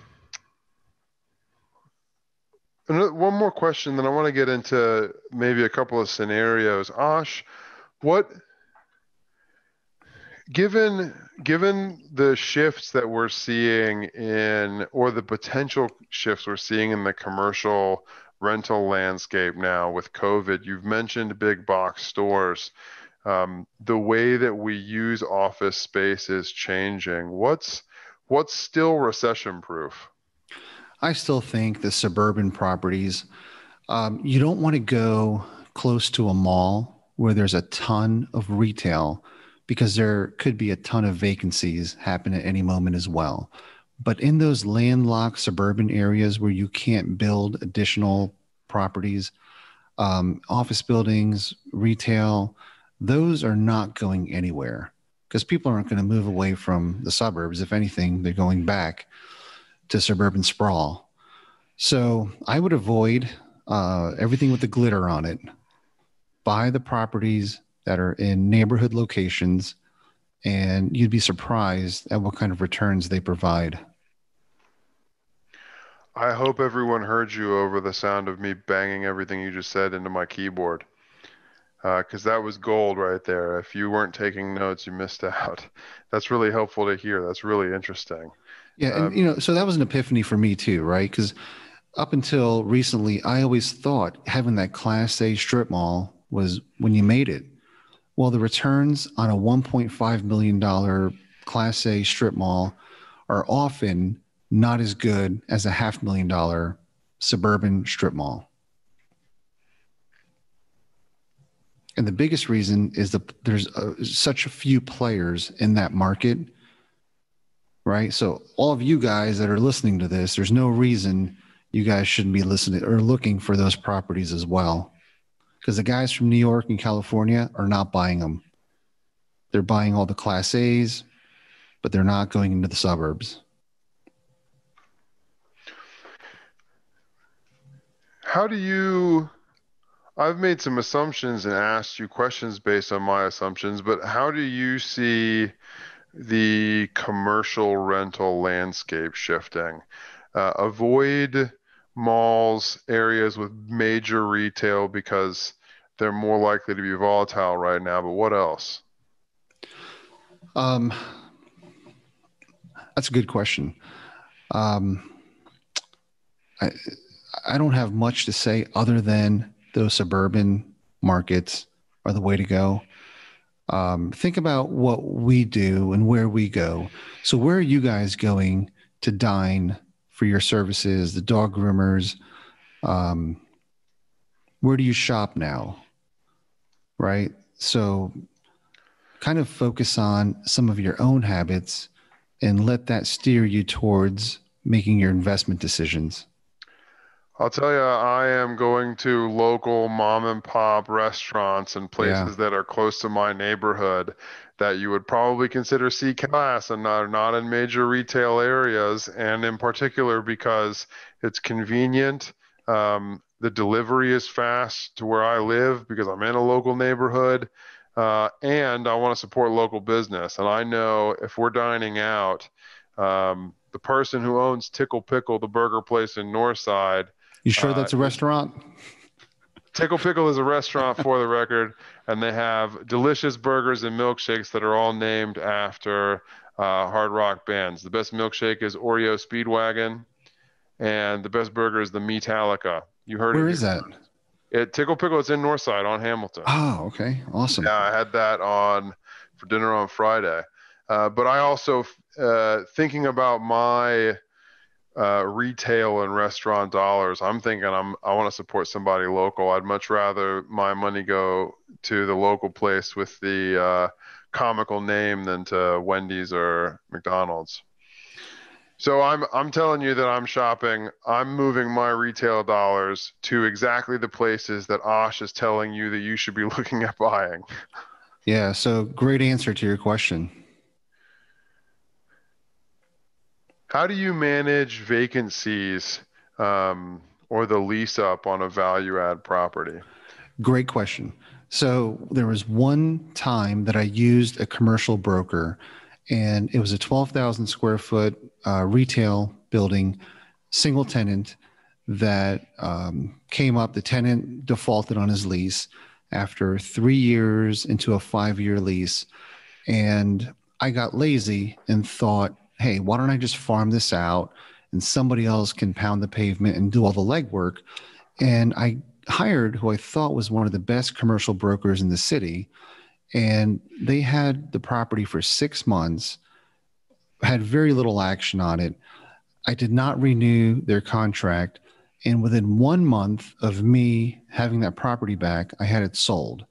another, one more question that I want to get into maybe a couple of scenarios. Ash, what, given, given the shifts that we're seeing in, or the potential shifts we're seeing in the commercial rental landscape now with COVID. You've mentioned big box stores. Um, the way that we use office space is changing. What's what's still recession proof? I still think the suburban properties, um, you don't want to go close to a mall where there's a ton of retail because there could be a ton of vacancies happen at any moment as well. But in those landlocked suburban areas where you can't build additional properties, um, office buildings, retail, those are not going anywhere because people aren't going to move away from the suburbs. If anything, they're going back to suburban sprawl. So I would avoid uh, everything with the glitter on it. Buy the properties that are in neighborhood locations, and you'd be surprised at what kind of returns they provide. I hope everyone heard you over the sound of me banging everything you just said into my keyboard, because uh, that was gold right there. If you weren't taking notes, you missed out. That's really helpful to hear. That's really interesting. Yeah, um, and you know, so that was an epiphany for me too, right? Because up until recently, I always thought having that Class A strip mall was when you made it. Well, the returns on a one point five million dollars Class A strip mall are often not as good as a half million dollar suburban strip mall. And the biggest reason is that there's a, such a few players in that market, right? So all of you guys that are listening to this, there's no reason you guys shouldn't be listening or looking for those properties as well. because the guys from New York and California are not buying them. They're buying all the Class A's, but they're not going into the suburbs. How do you, I've made some assumptions and asked you questions based on my assumptions, but how do you see the commercial rental landscape shifting? Uh, avoid malls, areas with major retail because they're more likely to be volatile right now, but what else? Um, that's a good question. Um, I, I don't have much to say other than those suburban markets are the way to go. Um, think about what we do and where we go. So where are you guys going to dine for your services, the dog groomers? Um, where do you shop now? Right? So kind of focus on some of your own habits and let that steer you towards making your investment decisions. I'll tell you, I am going to local mom and pop restaurants and places yeah. that are close to my neighborhood that you would probably consider C-class and are not in major retail areas. And in particular, because it's convenient. Um, the delivery is fast to where I live because I'm in a local neighborhood. Uh, and I want to support local business. And I know if we're dining out, um, the person who owns Tickle Pickle, the burger place in Northside, You sure that's a uh, restaurant? Tickle Pickle is a restaurant for the record, and they have delicious burgers and milkshakes that are all named after uh, hard rock bands. The best milkshake is Oreo Speedwagon, and the best burger is the Metallica. You heard Where it. Where is that? It, Tickle Pickle is in Northside on Hamilton. Oh, okay. Awesome. Yeah, I had that on for dinner on Friday. Uh, but I also, uh, thinking about my... Uh, retail and restaurant dollars, I'm thinking I'm I want to support somebody local. I'd much rather my money go to the local place with the uh, comical name than to Wendy's or McDonald's. So I'm I'm telling you that I'm shopping. I'm moving my retail dollars to exactly the places that Ash is telling you that you should be looking at buying. Yeah. So great answer to your question. How do you manage vacancies um, or the lease up on a value add property? Great question. So there was one time that I used a commercial broker, and it was a twelve thousand square foot uh, retail building, single tenant that um, came up. The tenant defaulted on his lease after three years into a five year lease. And I got lazy and thought, hey, why don't I just farm this out and somebody else can pound the pavement and do all the legwork? And I hired who I thought was one of the best commercial brokers in the city. And they had the property for six months, had very little action on it. I did not renew their contract. And within one month of me having that property back, I had it sold.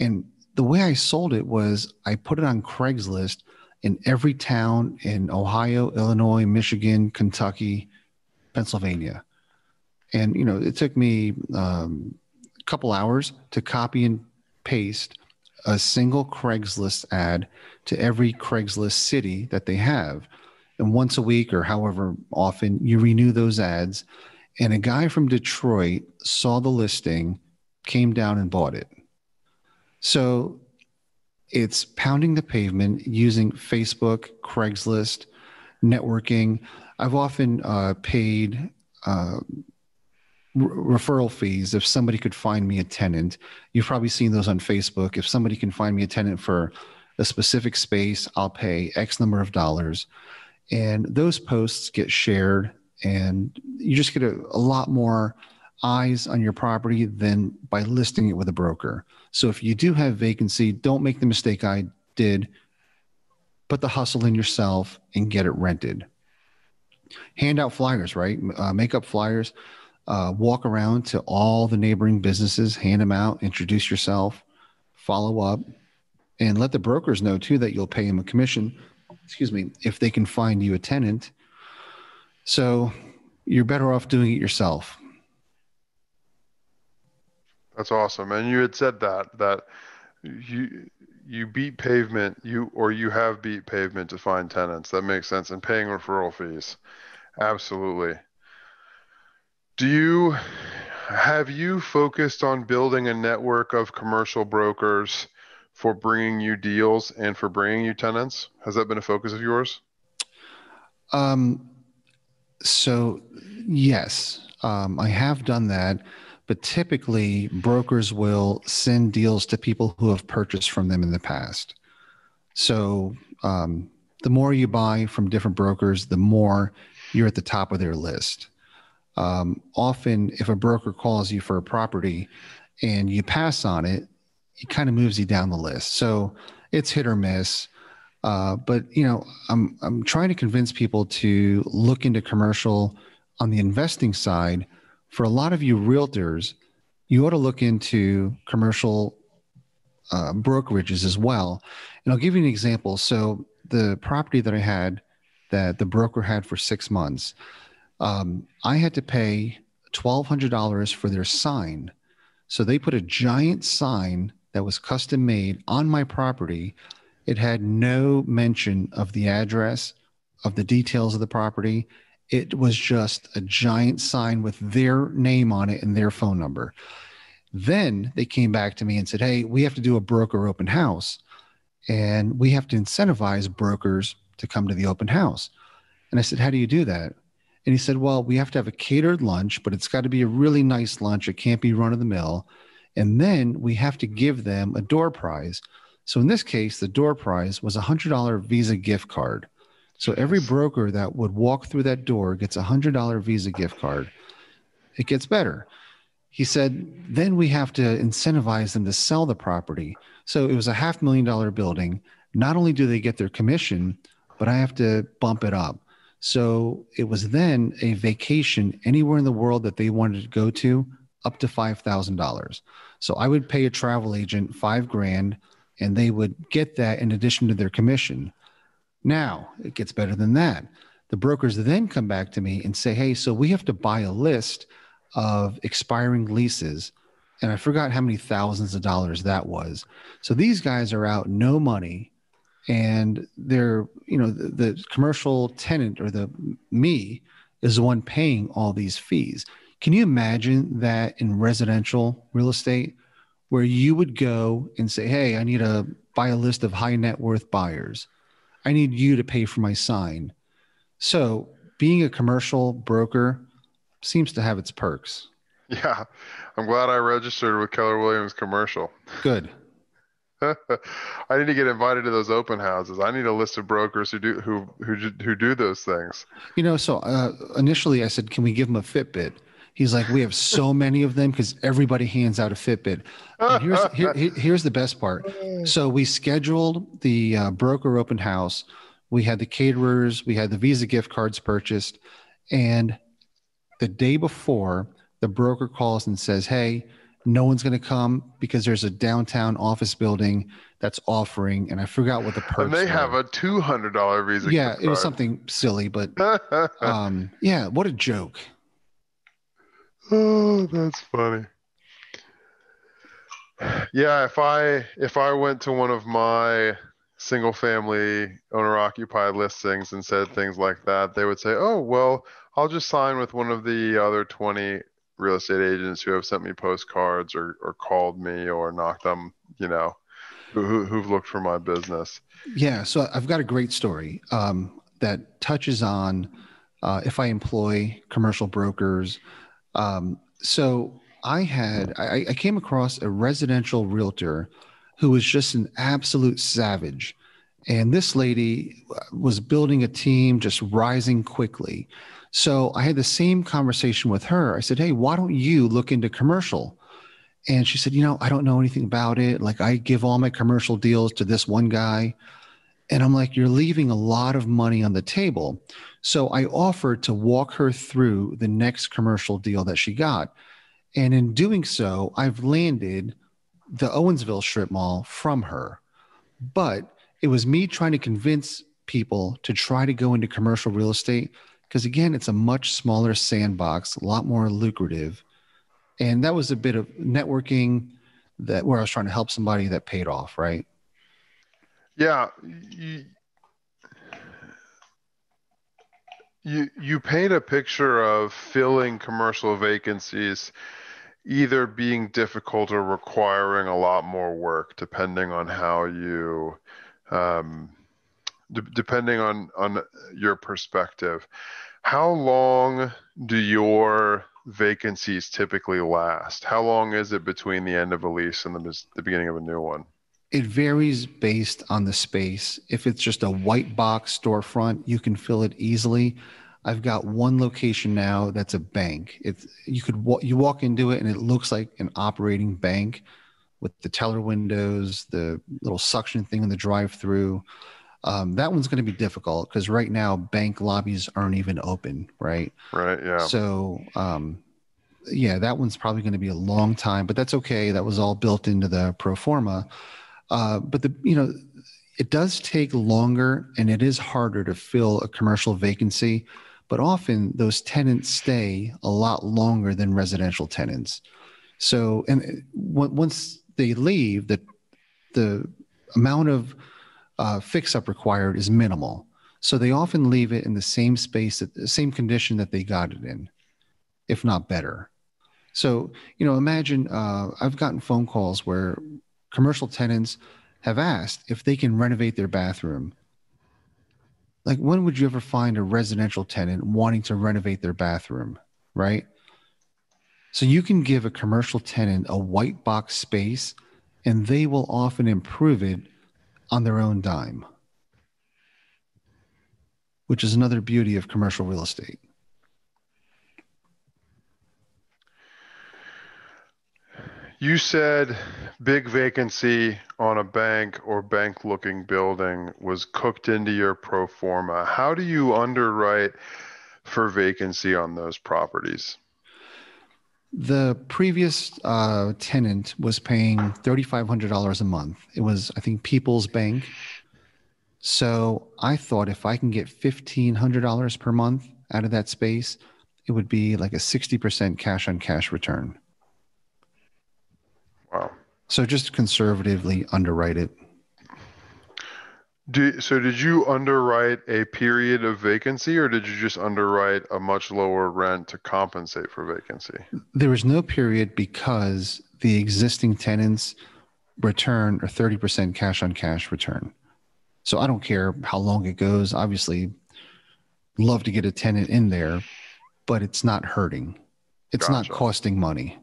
And the way I sold it was I put it on Craigslist in every town in Ohio, Illinois, Michigan, Kentucky, Pennsylvania. And, you know, it took me um, a couple hours to copy and paste a single Craigslist ad to every Craigslist city that they have. And once a week or however often you renew those ads. And a guy from Detroit saw the listing, came down and bought it. So it's pounding the pavement using Facebook, Craigslist, networking. I've often uh, paid uh, re- referral fees if somebody could find me a tenant. You've probably seen those on Facebook. If somebody can find me a tenant for a specific space, I'll pay X number of dollars. And those posts get shared, and you just get a, a lot more eyes on your property than by listing it with a broker. So if you do have vacancy, don't make the mistake I did. Put the hustle in yourself and get it rented. Hand out flyers, right? Uh, make up flyers. Uh, walk around to all the neighboring businesses, hand them out, introduce yourself, follow up, and let the brokers know too that you'll pay them a commission, excuse me, if they can find you a tenant. So you're better off doing it yourself. That's awesome. And you had said that, that you, you beat pavement, you, or you have beat pavement to find tenants. That makes sense. And paying referral fees. Absolutely. Do you, have you focused on building a network of commercial brokers for bringing you deals and for bringing you tenants? Has that been a focus of yours? Um, so yes, um, I have done that, but typically brokers will send deals to people who have purchased from them in the past. So, um, the more you buy from different brokers, the more you're at the top of their list. Um, often if a broker calls you for a property and you pass on it, it kind of moves you down the list. So it's hit or miss. Uh, but you know, I'm, I'm trying to convince people to look into commercial on the investing side. For a lot of you realtors, you ought to look into commercial uh, brokerages as well. And I'll give you an example. So the property that I had that the broker had for six months, um, I had to pay twelve hundred dollars for their sign. So they put a giant sign that was custom made on my property. It had no mention of the address, of the details of the property. It was just a giant sign with their name on it and their phone number. Then they came back to me and said, hey, we have to do a broker open house, and we have to incentivize brokers to come to the open house. And I said, how do you do that? And he said, well, we have to have a catered lunch, but it's got to be a really nice lunch. It can't be run of the mill. And then we have to give them a door prize. So in this case, the door prize was a one hundred dollar Visa gift card. So every broker that would walk through that door gets a one hundred dollar Visa gift card. It gets better. He said, then we have to incentivize them to sell the property. So it was a half million dollar building. Not only do they get their commission, but I have to bump it up. So it was then a vacation anywhere in the world that they wanted to go to, up to five thousand dollars. So I would pay a travel agent five grand, and they would get that in addition to their commission. Now it gets better than that. The brokers then come back to me and say, hey, so we have to buy a list of expiring leases. And I forgot how many thousands of dollars that was. So these guys are out no money, and they're, you know, the, the commercial tenant, or the me, is the one paying all these fees. Can you imagine that in residential real estate, where you would go and say, hey, I need to buy a list of high net worth buyers. I need you to pay for my sign. So being a commercial broker seems to have its perks. Yeah. I'm glad I registered with Keller Williams Commercial. Good. I need to get invited to those open houses. I need a list of brokers who do, who, who, who do those things. You know, so uh, initially I said, can we give them a Fitbit? He's like, we have so many of them because everybody hands out a Fitbit. And here's, here, here's the best part. So we scheduled the uh, broker open house. We had the caterers. We had the Visa gift cards purchased. And the day before, the broker calls and says, hey, no one's going to come because there's a downtown office building that's offering. And I forgot what the perks And they were. Have a two hundred dollar Visa yeah, gift card. Yeah, it was something silly, but um, yeah, what a joke. Oh, that's funny. Yeah, if I if I went to one of my single family owner occupied listings and said things like that, they would say, "Oh, well, I'll just sign with one of the other twenty real estate agents who have sent me postcards or or called me or knocked on, you know, who who've looked for my business." Yeah, so I've got a great story um, that touches on uh, if I employ commercial brokers. Um, so I had, I, I came across a residential realtor who was just an absolute savage. And this lady was building a team, just rising quickly. So I had the same conversation with her. I said, hey, why don't you look into commercial? And she said, you know, I don't know anything about it. Like, I give all my commercial deals to this one guy. And I'm like, you're leaving a lot of money on the table. So I offered to walk her through the next commercial deal that she got. And in doing so, I've landed the Owensville strip mall from her. But it was me trying to convince people to try to go into commercial real estate because, again, it's a much smaller sandbox, a lot more lucrative. And that was a bit of networking that where I was trying to help somebody that paid off, right? Yeah. You, you, you paint a picture of filling commercial vacancies either being difficult or requiring a lot more work, depending on how you, um, d- depending on, on your perspective. How long do your vacancies typically last? How long is it between the end of a lease and the, the beginning of a new one? It varies based on the space. If it's just a white box storefront, you can fill it easily. I've got one location now that's a bank. It's, you could you walk into it and it looks like an operating bank with the teller windows, the little suction thing in the drive-through. Um, that one's going to be difficult because right now bank lobbies aren't even open, right? Right. Yeah. So, um, yeah, that one's probably going to be a long time, but that's okay. That was all built into the pro forma. Uh, but the you know, it does take longer and it is harder to fill a commercial vacancy, but often those tenants stay a lot longer than residential tenants. So, and w- once they leave, the the amount of uh, fix-up required is minimal. So they often leave it in the same space, that, the same condition that they got it in, if not better. So, you know, imagine uh, I've gotten phone calls where commercial tenants have asked if they can renovate their bathroom. Like, when would you ever find a residential tenant wanting to renovate their bathroom, right? So you can give a commercial tenant a white box space and they will often improve it on their own dime, which is another beauty of commercial real estate. You said big vacancy on a bank or bank looking building was cooked into your pro forma. How do you underwrite for vacancy on those properties? The previous uh, tenant was paying thirty-five hundred dollars a month. It was, I think, People's Bank. So I thought if I can get fifteen hundred dollars per month out of that space, it would be like a sixty percent cash on cash return. Wow. So just conservatively underwrite it. Do, so did you underwrite a period of vacancy or did you just underwrite a much lower rent to compensate for vacancy? There was no period because the existing tenants return a thirty percent cash on cash return. So I don't care how long it goes. Obviously, love to get a tenant in there, but it's not hurting. It's Gotcha. Not costing money.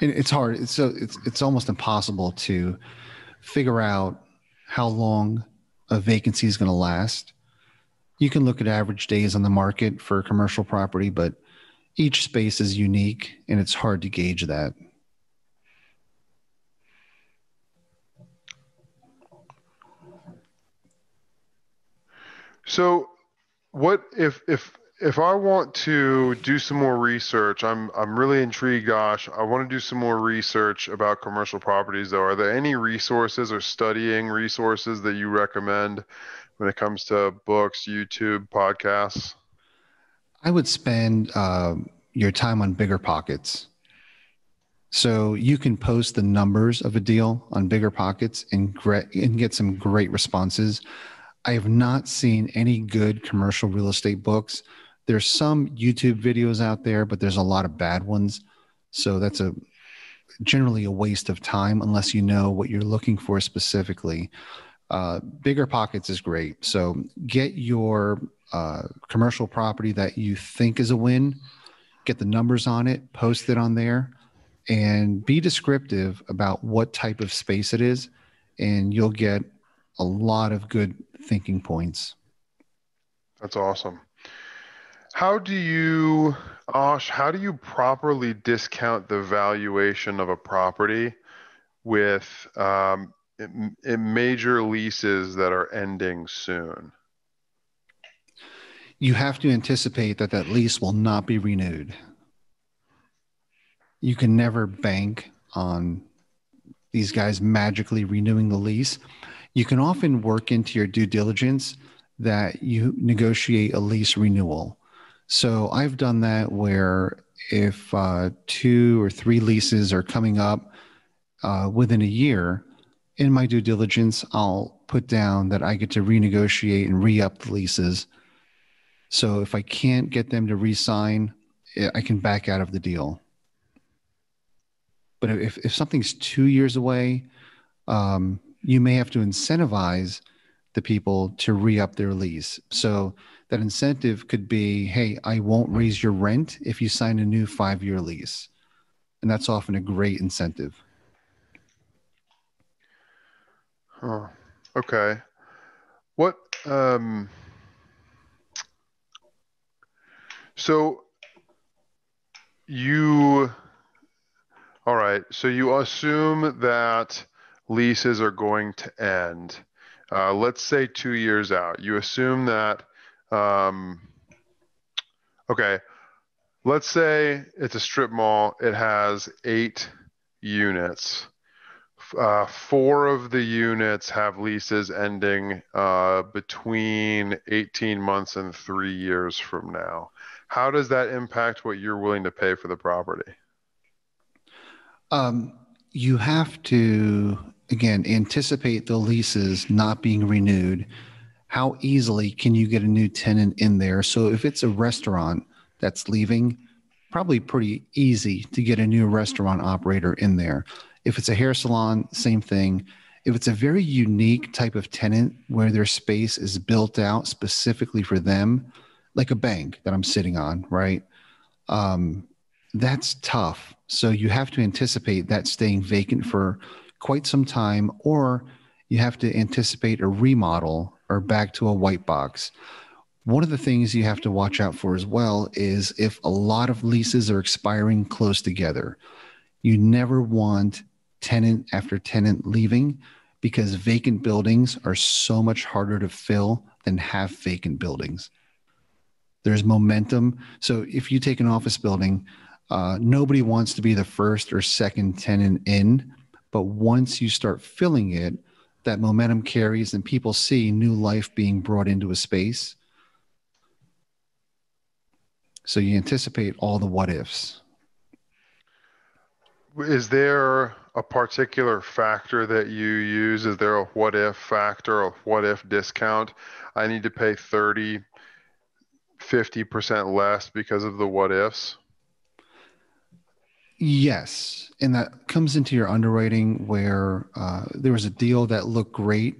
It's hard. So it's it's almost impossible to figure out how long a vacancy is going to last. You can look at average days on the market for a commercial property, but each space is unique and it's hard to gauge that. So what if if If I want to do some more research, I'm I'm really intrigued, Gosh, I want to do some more research about commercial properties, though. Are there any resources or studying resources that you recommend when it comes to books, YouTube, podcasts? I would spend uh, your time on BiggerPockets. So you can post the numbers of a deal on BiggerPockets and, gre- and get some great responses. I have not seen any good commercial real estate books. There's some YouTube videos out there, but there's a lot of bad ones. So that's a generally a waste of time unless you know what you're looking for specifically. Uh, BiggerPockets is great. So get your uh, commercial property that you think is a win, get the numbers on it, post it on there, and be descriptive about what type of space it is, and you'll get a lot of good thinking points. That's awesome. How do you, Ash, how do you properly discount the valuation of a property with um, in, in major leases that are ending soon? You have to anticipate that that lease will not be renewed. You can never bank on these guys magically renewing the lease. You can often work into your due diligence that you negotiate a lease renewal. So I've done that where if uh, two or three leases are coming up uh, within a year, in my due diligence, I'll put down that I get to renegotiate and re-up the leases. So if I can't get them to re-sign, I can back out of the deal. But if, if something's two years away, um, you may have to incentivize the people to re-up their lease. So that incentive could be, hey, I won't raise your rent if you sign a new five-year lease. And that's often a great incentive. Huh. Okay. What, um, so you, all right. So you assume that leases are going to end, uh, let's say two years out. You assume that, um, okay. Let's say it's a strip mall. It has eight units. Uh, four of the units have leases ending uh, between eighteen months and three years from now. How does that impact what you're willing to pay for the property? Um, you have to, again, anticipate the leases not being renewed. How easily can you get a new tenant in there? So if it's a restaurant that's leaving, probably pretty easy to get a new restaurant operator in there. If it's a hair salon, same thing. If it's a very unique type of tenant where their space is built out specifically for them, like a bank that I'm sitting on, right? Um, that's tough. So you have to anticipate that staying vacant for quite some time, or you have to anticipate a remodel or back to a white box. One of the things you have to watch out for as well is if a lot of leases are expiring close together. You never want tenant after tenant leaving, because vacant buildings are so much harder to fill than half vacant buildings. There's momentum. So if you take an office building, uh, nobody wants to be the first or second tenant in, but once you start filling it, that momentum carries and people see new life being brought into a space. So you anticipate all the what ifs. Is there a particular factor that you use? Is there a what if factor, a what if discount? I need to pay thirty, fifty percent less because of the what ifs? Yes. And that comes into your underwriting where uh, there was a deal that looked great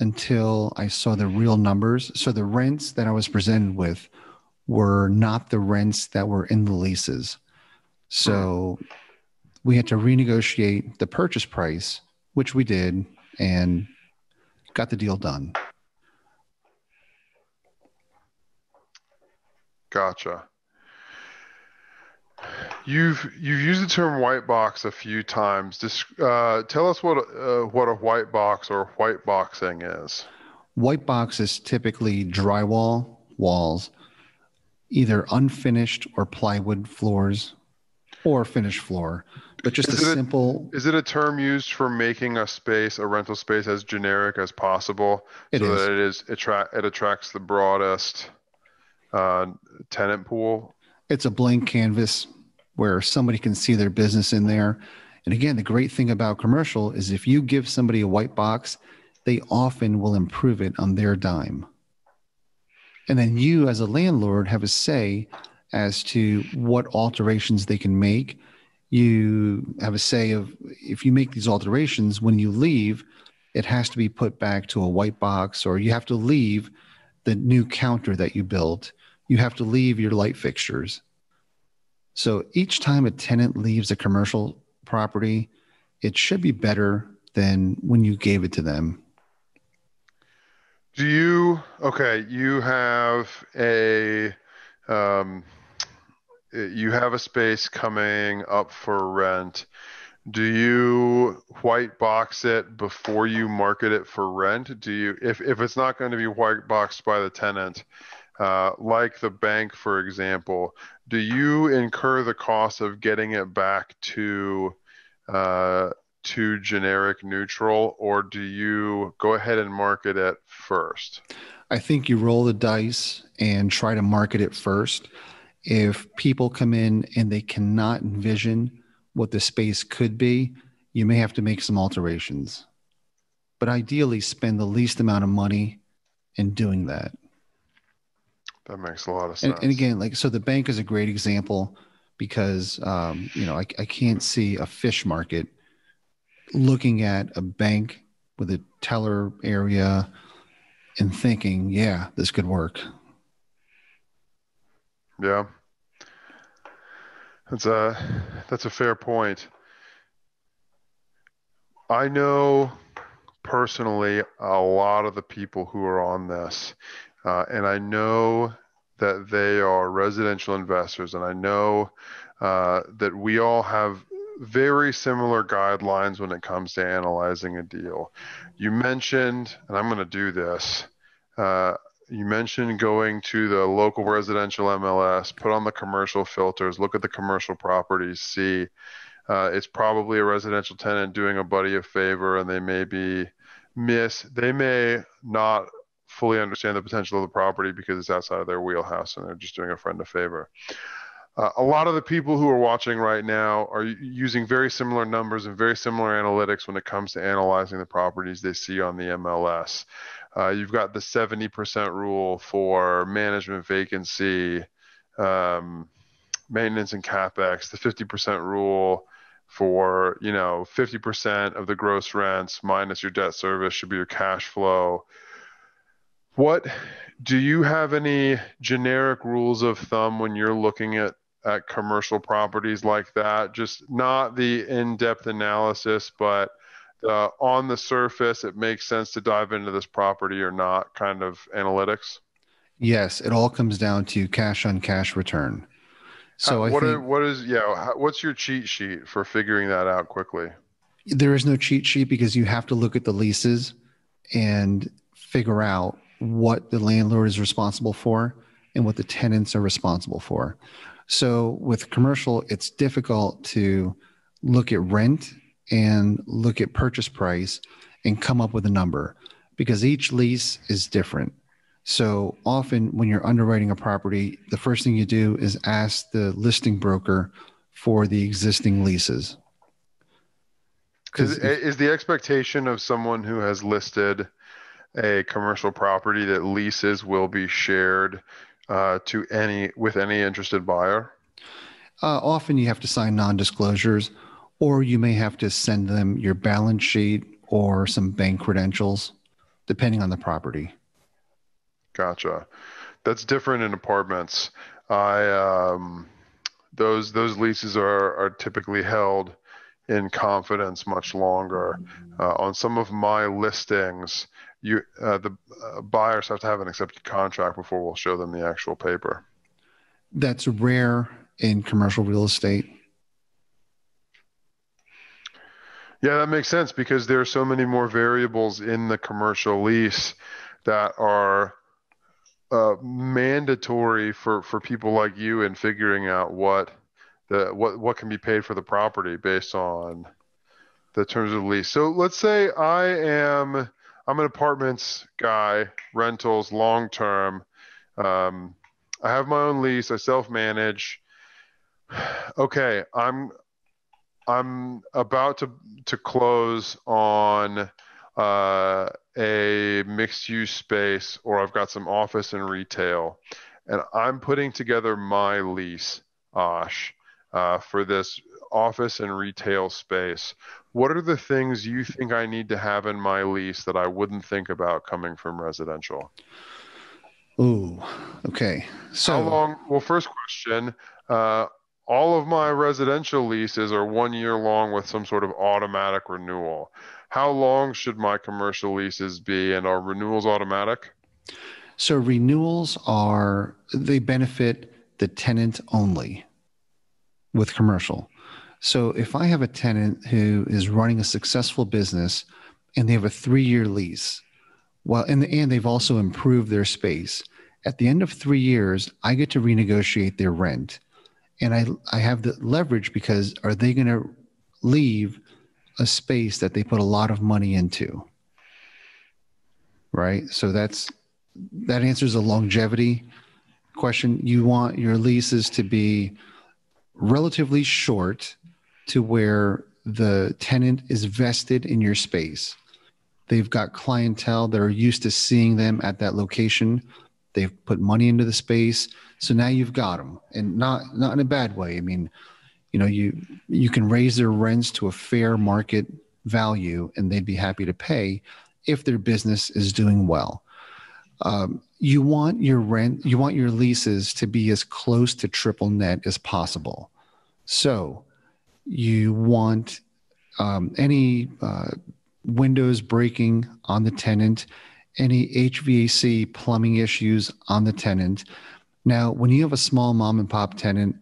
until I saw the real numbers. So the rents that I was presented with were not the rents that were in the leases. So hmm. we had to renegotiate the purchase price, which we did, and got the deal done. Gotcha. You've you've used the term white box a few times. Just, uh, tell us what uh, what a white box or white boxing is. White box is typically drywall walls, either unfinished or plywood floors, or finished floor. But just a simple... Is it a term used for making a space, a rental space, as generic as possible so that it is attract it attracts the broadest uh, tenant pool? It's a blank canvas where somebody can see their business in there. And again, the great thing about commercial is if you give somebody a white box, they often will improve it on their dime. And then you, as a landlord, have a say as to what alterations they can make. You have a say of, if you make these alterations, when you leave, it has to be put back to a white box, or you have to leave the new counter that you built. You have to leave your light fixtures. So each time a tenant leaves a commercial property, it should be better than when you gave it to them. Do you, okay, you have a, um, you have a space coming up for rent. Do you white box it before you market it for rent? Do you, if, if it's not going to be white boxed by the tenant, uh, like the bank, for example, do you incur the cost of getting it back to, uh, to generic neutral, or do you go ahead and market it first? I think you roll the dice and try to market it first. If people come in and they cannot envision what the space could be, you may have to make some alterations. But ideally, spend the least amount of money in doing that. That makes a lot of sense. And, and again, like, so the bank is a great example because, um, you know, I, I can't see a fish market looking at a bank with a teller area and thinking, yeah, this could work. Yeah. That's a, that's a fair point. I know personally a lot of the people who are on this, uh, and I know that they are residential investors, and I know uh, that we all have very similar guidelines when it comes to analyzing a deal. You mentioned, and I'm going to do this, uh, you mentioned going to the local residential M L S, put on the commercial filters, look at the commercial properties, see uh, it's probably a residential tenant doing a buddy a favor, and they may be miss, they may not fully understand the potential of the property because it's outside of their wheelhouse and they're just doing a friend a favor. Uh, a lot of the people who are watching right now are using very similar numbers and very similar analytics when it comes to analyzing the properties they see on the M L S. Uh, you've got the seventy percent rule for management vacancy, um, maintenance and CapEx, the fifty percent rule for, you know, fifty percent of the gross rents minus your debt service should be your cash flow. What do you have any generic rules of thumb when you're looking at at commercial properties like that? Just not the in-depth analysis, but uh, on the surface, it makes sense to dive into this property or not kind of analytics? Yes, it all comes down to cash on cash return. So uh, I what think, are, what is yeah? What's your cheat sheet for figuring that out quickly? There is no cheat sheet because you have to look at the leases and figure out what the landlord is responsible for and what the tenants are responsible for. So with commercial, it's difficult to look at rent and look at purchase price and come up with a number because each lease is different. So often when you're underwriting a property, the first thing you do is ask the listing broker for the existing leases. Is, is the expectation of someone who has listed a commercial property that leases will be shared uh, to any with any interested buyer? Uh, often you have to sign non-disclosures, or you may have to send them your balance sheet or some bank credentials, depending on the property. Gotcha. That's different in apartments. I um, those those leases are are typically held in confidence much longer. Uh, on some of my listings, You, uh, the uh, buyers have to have an accepted contract before we'll show them the actual paper. That's rare in commercial real estate. Yeah, that makes sense because there are so many more variables in the commercial lease that are uh, mandatory for, for people like you in figuring out what the what what can be paid for the property based on the terms of the lease. So let's say I am... I'm an apartments guy, rentals, long-term. Um, I have my own lease. I self-manage. Okay, I'm I'm about to, to close on uh, a mixed-use space, or I've got some office and retail, and I'm putting together my lease, Ash, uh, for this office and retail space. What are the things you think I need to have in my lease that I wouldn't think about coming from residential? Ooh, okay. So how long, well, first question, uh, all of my residential leases are one year long with some sort of automatic renewal. How long should my commercial leases be, and are renewals automatic? So renewals are, they benefit the tenant only with commercial. So if I have a tenant who is running a successful business and they have a three-year lease, well, in the end, they've also improved their space. At the end of three years, I get to renegotiate their rent. And I, I have the leverage because are they going to leave a space that they put a lot of money into? Right? So that's that answers a longevity question. You want your leases to be relatively short to where the tenant is vested in your space. They've got clientele that are used to seeing them at that location. They've put money into the space. So now you've got them, and not, not in a bad way. I mean, you know, you, you can raise their rents to a fair market value and they'd be happy to pay if their business is doing well. Um, you want your rent, you want your leases to be as close to triple net as possible. So you want um, any uh, windows breaking on the tenant, any H V A C plumbing issues on the tenant. Now, when you have a small mom and pop tenant,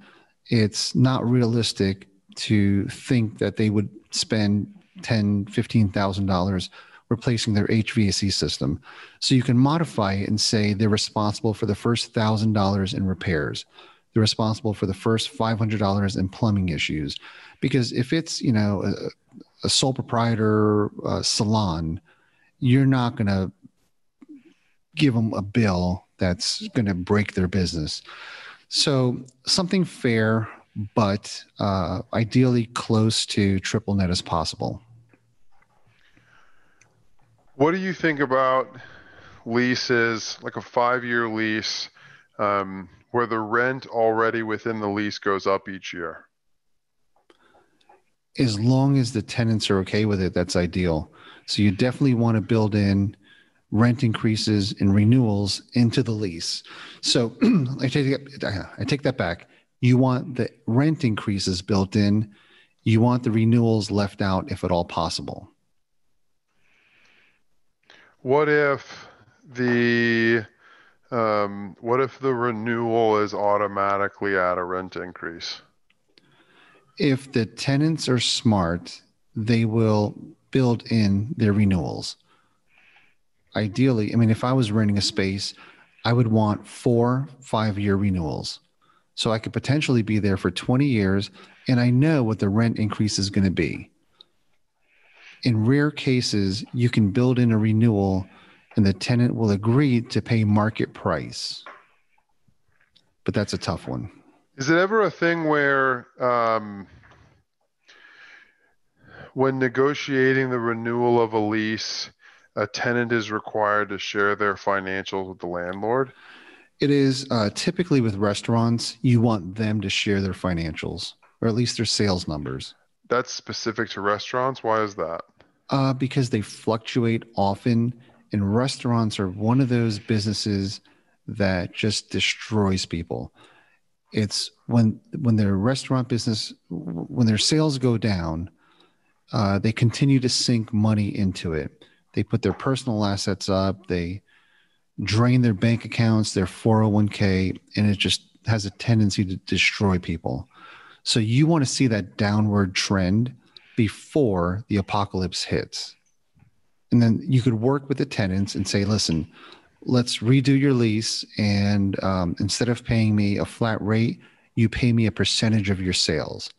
it's not realistic to think that they would spend ten thousand dollars, fifteen thousand dollars replacing their H V A C system. So you can modify it and say they're responsible for the first one thousand dollars in repairs. They're responsible for the first five hundred dollars in plumbing issues. Because if it's, you know, a, a sole proprietor uh, salon, you're not going to give them a bill that's going to break their business. So something fair, but uh, ideally close to triple net as possible. What do you think about leases, like a five-year lease, um, where the rent already within the lease goes up each year? As long as the tenants are okay with it, that's ideal. So you definitely want to build in rent increases and renewals into the lease. So I take that, I take that back. You want the rent increases built in. You want the renewals left out if at all possible. What if the um, what if the renewal is automatically at a rent increase? If the tenants are smart, they will build in their renewals. Ideally, I mean, if I was renting a space, I would want four five-year renewals. So I could potentially be there for twenty years, and I know what the rent increase is going to be. In rare cases, you can build in a renewal, and the tenant will agree to pay market price. But that's a tough one. Is it ever a thing where um, when negotiating the renewal of a lease, a tenant is required to share their financials with the landlord? It is uh, typically with restaurants, you want them to share their financials, or at least their sales numbers. That's specific to restaurants? Why is that? Uh, because they fluctuate often, and restaurants are one of those businesses that just destroys people. It's when, when their restaurant business, when their sales go down, uh, they continue to sink money into it. They put their personal assets up, they drain their bank accounts, their four oh one k, and it just has a tendency to destroy people. So you want to see that downward trend before the apocalypse hits. And then you could work with the tenants and say, listen, let's redo your lease. And um, instead of paying me a flat rate, you pay me a percentage of your sales,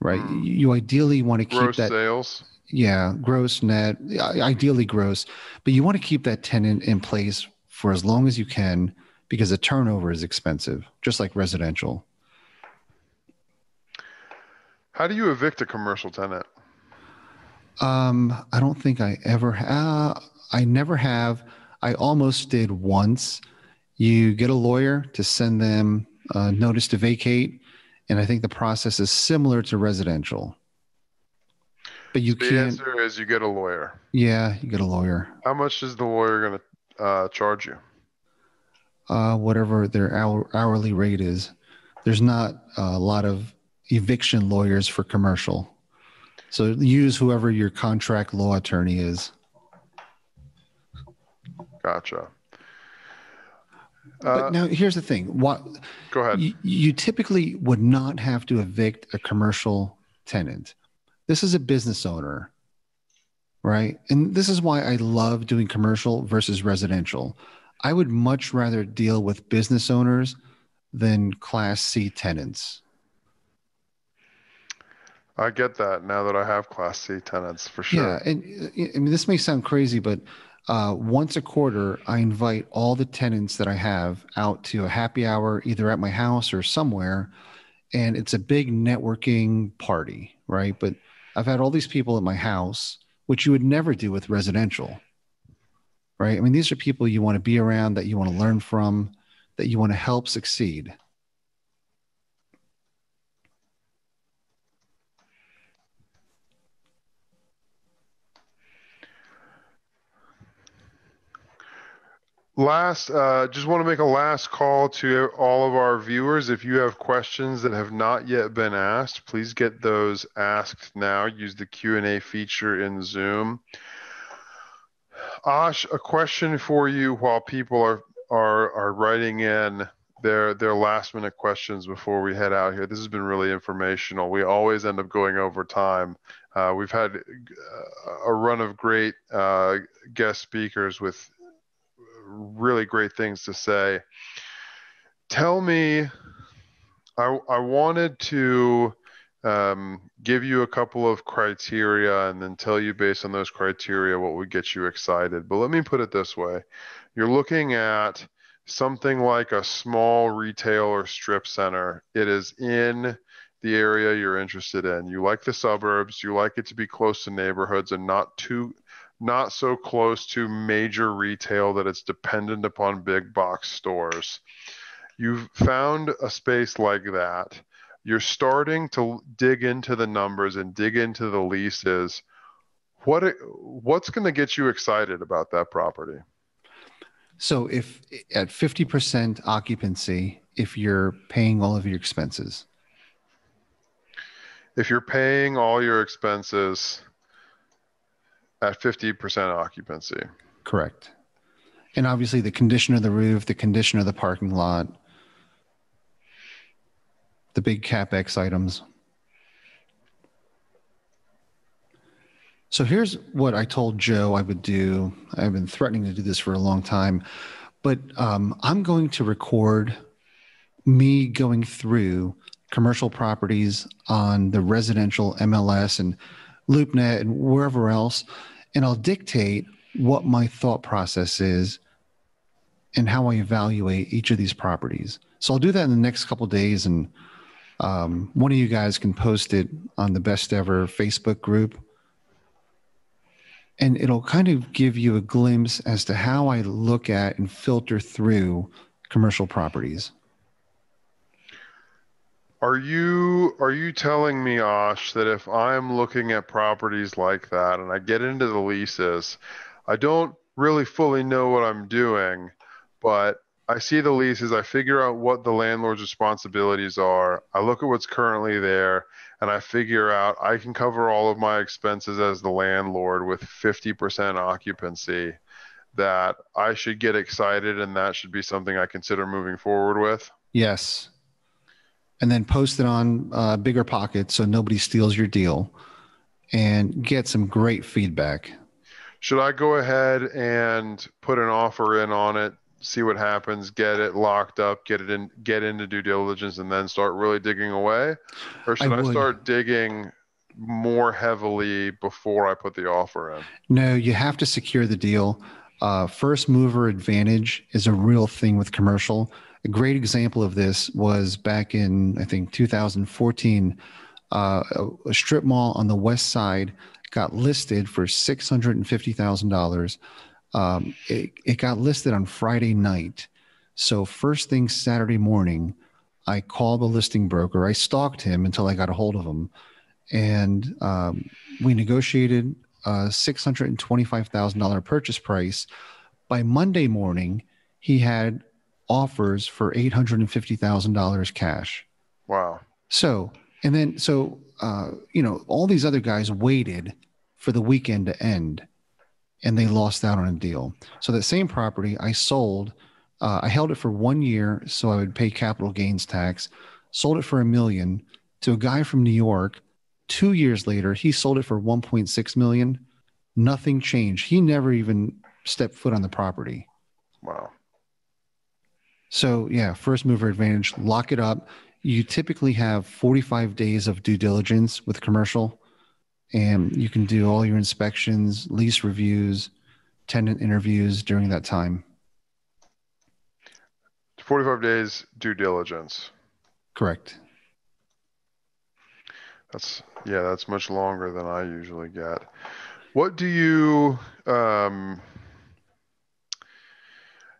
right? You ideally want to keep gross that sales. Yeah, gross net, ideally gross, but you want to keep that tenant in place for as long as you can because the turnover is expensive, just like residential. How do you evict a commercial tenant? Um, I don't think I ever, uh, I never have. I almost did once. You get a lawyer to send them a notice to vacate, and I think the process is similar to residential. But you can't. The answer is you get a lawyer. Yeah, you get a lawyer. How much is the lawyer going to uh, charge you? Uh, whatever their hour, hourly rate is. There's not a lot of eviction lawyers for commercial. So use whoever your contract law attorney is. Gotcha. But uh, now here's the thing. What, go ahead. You, you typically would not have to evict a commercial tenant. This is a business owner, right? And this is why I love doing commercial versus residential. I would much rather deal with business owners than Class C tenants. I get that now that I have Class C tenants, for sure. Yeah, and I mean, this may sound crazy, but Uh, once a quarter, I invite all the tenants that I have out to a happy hour, either at my house or somewhere. And it's a big networking party, right? But I've had all these people at my house, which you would never do with residential, right? I mean, these are people you want to be around, that you want to learn from, that you want to help succeed. Last, uh, just want to make a last call to all of our viewers. If you have questions that have not yet been asked, please get those asked now. Use the Q and A feature in Zoom. Ash, a question for you while people are are are writing in their their last minute questions before we head out here. This has been really informational. We always end up going over time. Uh, we've had a run of great uh, guest speakers with really great things to say. Tell me, I, I wanted to um, give you a couple of criteria and then tell you based on those criteria what would get you excited. But let me put it this way. You're looking at something like a small retail or strip center. It is in the area you're interested in. You like the suburbs. You like it to be close to neighborhoods and not too not so close to major retail that it's dependent upon big box stores. You've found a space like that. You're starting to dig into the numbers and dig into the leases. What, what's going to get you excited about that property? So if at fifty percent occupancy, if you're paying all of your expenses. If you're paying all your expenses at fifty percent occupancy. Correct. And obviously the condition of the roof, the condition of the parking lot, the big CapEx items. So here's what I told Joe I would do. I've been threatening to do this for a long time, but um, I'm going to record me going through commercial properties on the residential M L S and LoopNet and wherever else, and I'll dictate what my thought process is and how I evaluate each of these properties. So I'll do that in the next couple of days, and um, one of you guys can post it on the Best Ever Facebook group, and it'll kind of give you a glimpse as to how I look at and filter through commercial properties. Are you are you telling me, Ash, that if I'm looking at properties like that and I get into the leases, I don't really fully know what I'm doing, but I see the leases, I figure out what the landlord's responsibilities are, I look at what's currently there, and I figure out I can cover all of my expenses as the landlord with fifty percent occupancy, that I should get excited and that should be something I consider moving forward with? Yes. And then post it on uh, BiggerPockets so nobody steals your deal, and get some great feedback. Should I go ahead and put an offer in on it, see what happens, get it locked up, get it in, get into due diligence, and then start really digging away? Or should I, I start digging more heavily before I put the offer in? No, you have to secure the deal. Uh, first mover advantage is a real thing with commercial. A great example of this was back in, I think, two thousand fourteen, uh, a strip mall on the west side got listed for six hundred fifty thousand dollars. Um, it, it got listed on Friday night. So first thing Saturday morning, I called the listing broker. I stalked him until I got a hold of him. And um, we negotiated a six hundred twenty-five thousand dollars purchase price. By Monday morning, he had offers for eight hundred fifty thousand dollars cash. Wow. So, and then, so, uh, you know, all these other guys waited for the weekend to end and they lost out on a deal. So that same property I sold, uh, I held it for one year so I would pay capital gains tax, sold it for a million to a guy from New York. Two years later, he sold it for one point six million. Nothing changed. He never even stepped foot on the property. Wow. So yeah, first mover advantage, lock it up. You typically have forty-five days of due diligence with commercial, and you can do all your inspections, lease reviews, tenant interviews during that time? forty-five days due diligence. Correct. That's, yeah, that's much longer than I usually get. What do you, um,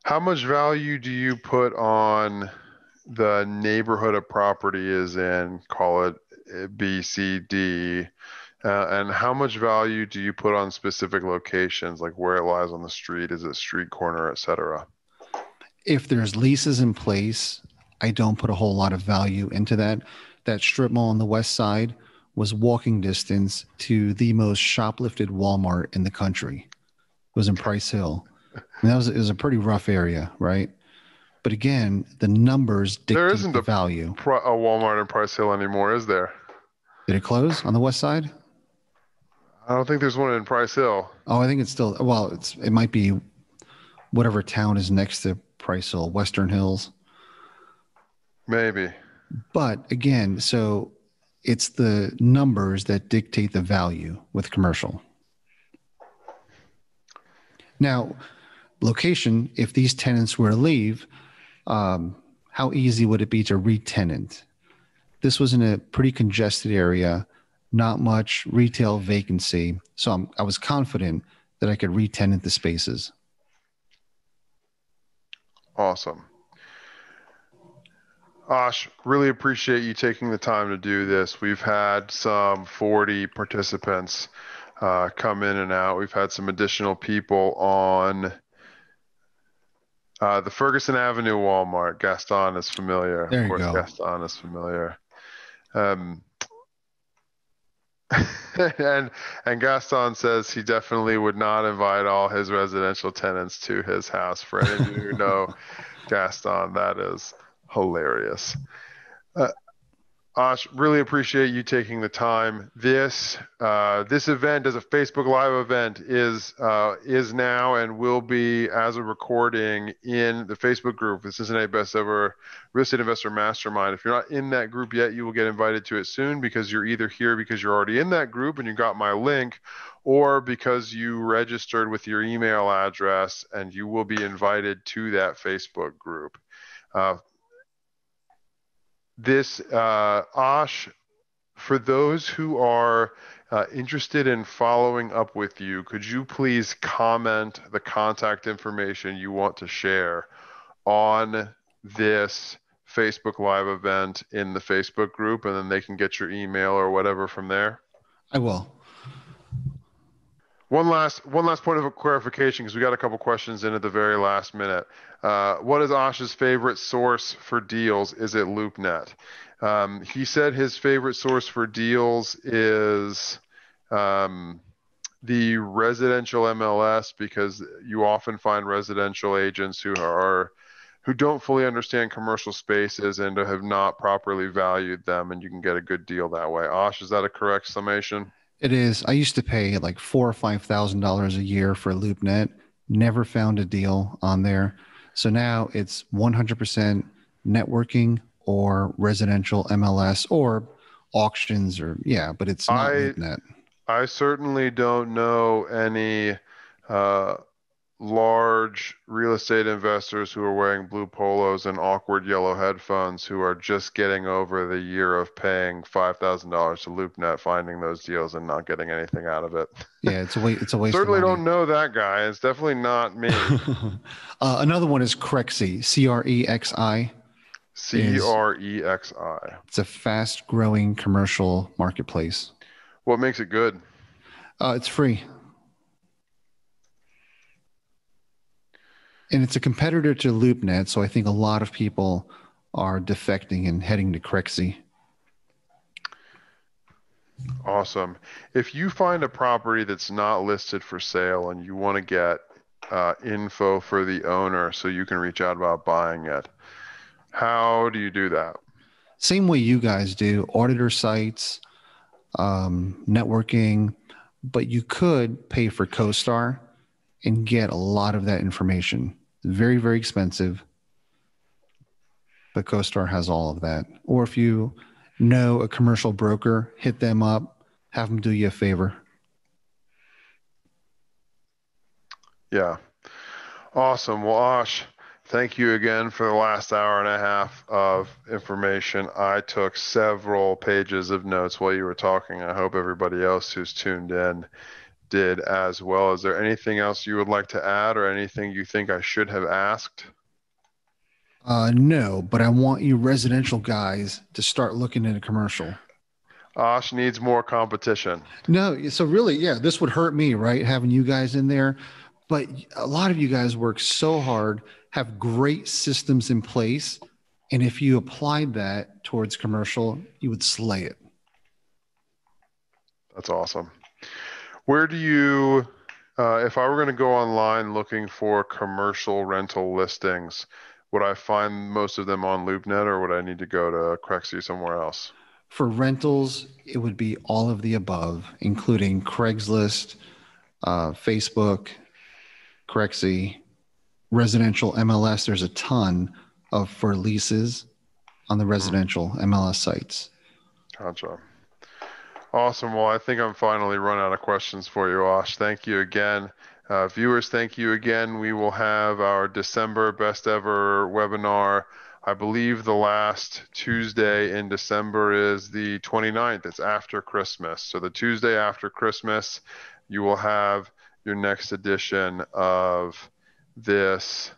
how much value do you put on the neighborhood a property is in, call it B, C, D, uh, and how much value do you put on specific locations, like where it lies on the street, is it street corner, et cetera? If there's leases in place, I don't put a whole lot of value into that. That strip mall on the west side was walking distance to the most shoplifted Walmart in the country. It was in Price Hill. And that was, it was a pretty rough area, right? But again, the numbers dictate there isn't the value. There isn't a Walmart in Price Hill anymore, is there? Did it close on the west side? I don't think there's one in Price Hill. Oh, I think it's still, well, it's, it might be whatever town is next to Price Hill, Western Hills. Maybe. But again, so it's the numbers that dictate the value with commercial. Now, location, if these tenants were to leave, um, how easy would it be to re-tenant? This was in a pretty congested area, not much retail vacancy. So I'm, I was confident that I could re-tenant the spaces. Awesome. Ash, really appreciate you taking the time to do this. We've had some forty participants uh, come in and out. We've had some additional people on uh, the Ferguson Avenue Walmart. Gaston is familiar. There you go. Of course, Gaston is familiar. Um, and, and Gaston says he definitely would not invite all his residential tenants to his house. For any of you who know Gaston, that is hilarious. Uh, Ash, really appreciate you taking the time. This uh, this event, as a Facebook Live event, is uh, is now and will be as a recording in the Facebook group, the Cincinnati Best Ever Real Estate Investor Mastermind. If you're not in that group yet, you will get invited to it soon because you're either here because you're already in that group and you got my link, or because you registered with your email address and you will be invited to that Facebook group. Uh, This, uh, Ash, for those who are uh, interested in following up with you, could you please comment the contact information you want to share on this Facebook Live event in the Facebook group, and then they can get your email or whatever from there? I will. One last one last point of clarification, because we got a couple questions in at the very last minute. Uh, what is Ash's favorite source for deals? Is it LoopNet? Um, he said his favorite source for deals is um, the residential M L S, because you often find residential agents who are who don't fully understand commercial spaces and have not properly valued them, and you can get a good deal that way. Ash, is that a correct summation? It is. I used to pay like four or five thousand dollars a year for LoopNet. Never found a deal on there. So now it's one hundred percent networking or residential M L S or auctions, or yeah, but it's not I, LoopNet. I certainly don't know any uh, large real estate investors who are wearing blue polos and awkward yellow headphones who are just getting over the year of paying five thousand dollars to LoopNet, finding those deals and not getting anything out of it. Yeah, it's a waste. It's a waste. Certainly don't know that guy. It's definitely not me. uh, another one is CREXI. C R E X I. C R E X I. It's a fast-growing commercial marketplace. What makes it good? Uh, it's free. And it's a competitor to LoopNet, so I think a lot of people are defecting and heading to CREXI. Awesome. If you find a property that's not listed for sale and you want to get uh, info for the owner so you can reach out about buying it, how do you do that? Same way you guys do, auditor sites, um, networking, but you could pay for CoStar and get a lot of that information. Very, very expensive, but CoStar has all of that. Or if you know a commercial broker, hit them up, have them do you a favor. Yeah. Awesome. Well, Ash, thank you again for the last hour and a half of information. I took several pages of notes while you were talking. I hope everybody else who's tuned in did as well. Is there anything else you would like to add or anything you think I should have asked? Uh, no, but I want you residential guys to start looking at a commercial. Ash needs more competition. No, so really, yeah, this would hurt me, right? Having you guys in there. But a lot of you guys work so hard, have great systems in place. And if you applied that towards commercial, you would slay it. That's awesome. Where do you, uh, if I were going to go online looking for commercial rental listings, would I find most of them on LoopNet, or would I need to go to CREXI somewhere else? For rentals, it would be all of the above, including Craigslist, uh, Facebook, CREXI, residential M L S. There's a ton of for leases on the residential mm. M L S sites. Gotcha. Awesome. Well, I think I'm finally run out of questions for you, Ash. Thank you again. Uh, viewers, thank you again. We will have our December Best Ever webinar. I believe the last Tuesday in December is the twenty-ninth. It's after Christmas. So the Tuesday after Christmas, you will have your next edition of this,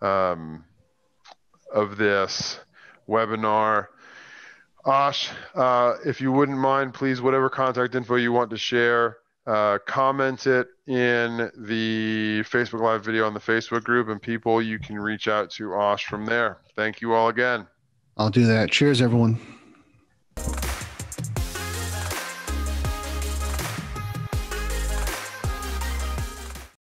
um, of this webinar. Ash, uh, if you wouldn't mind, please, whatever contact info you want to share, uh, comment it in the Facebook Live video on the Facebook group, and people, you can reach out to Ash from there. Thank you all again. I'll do that. Cheers, everyone.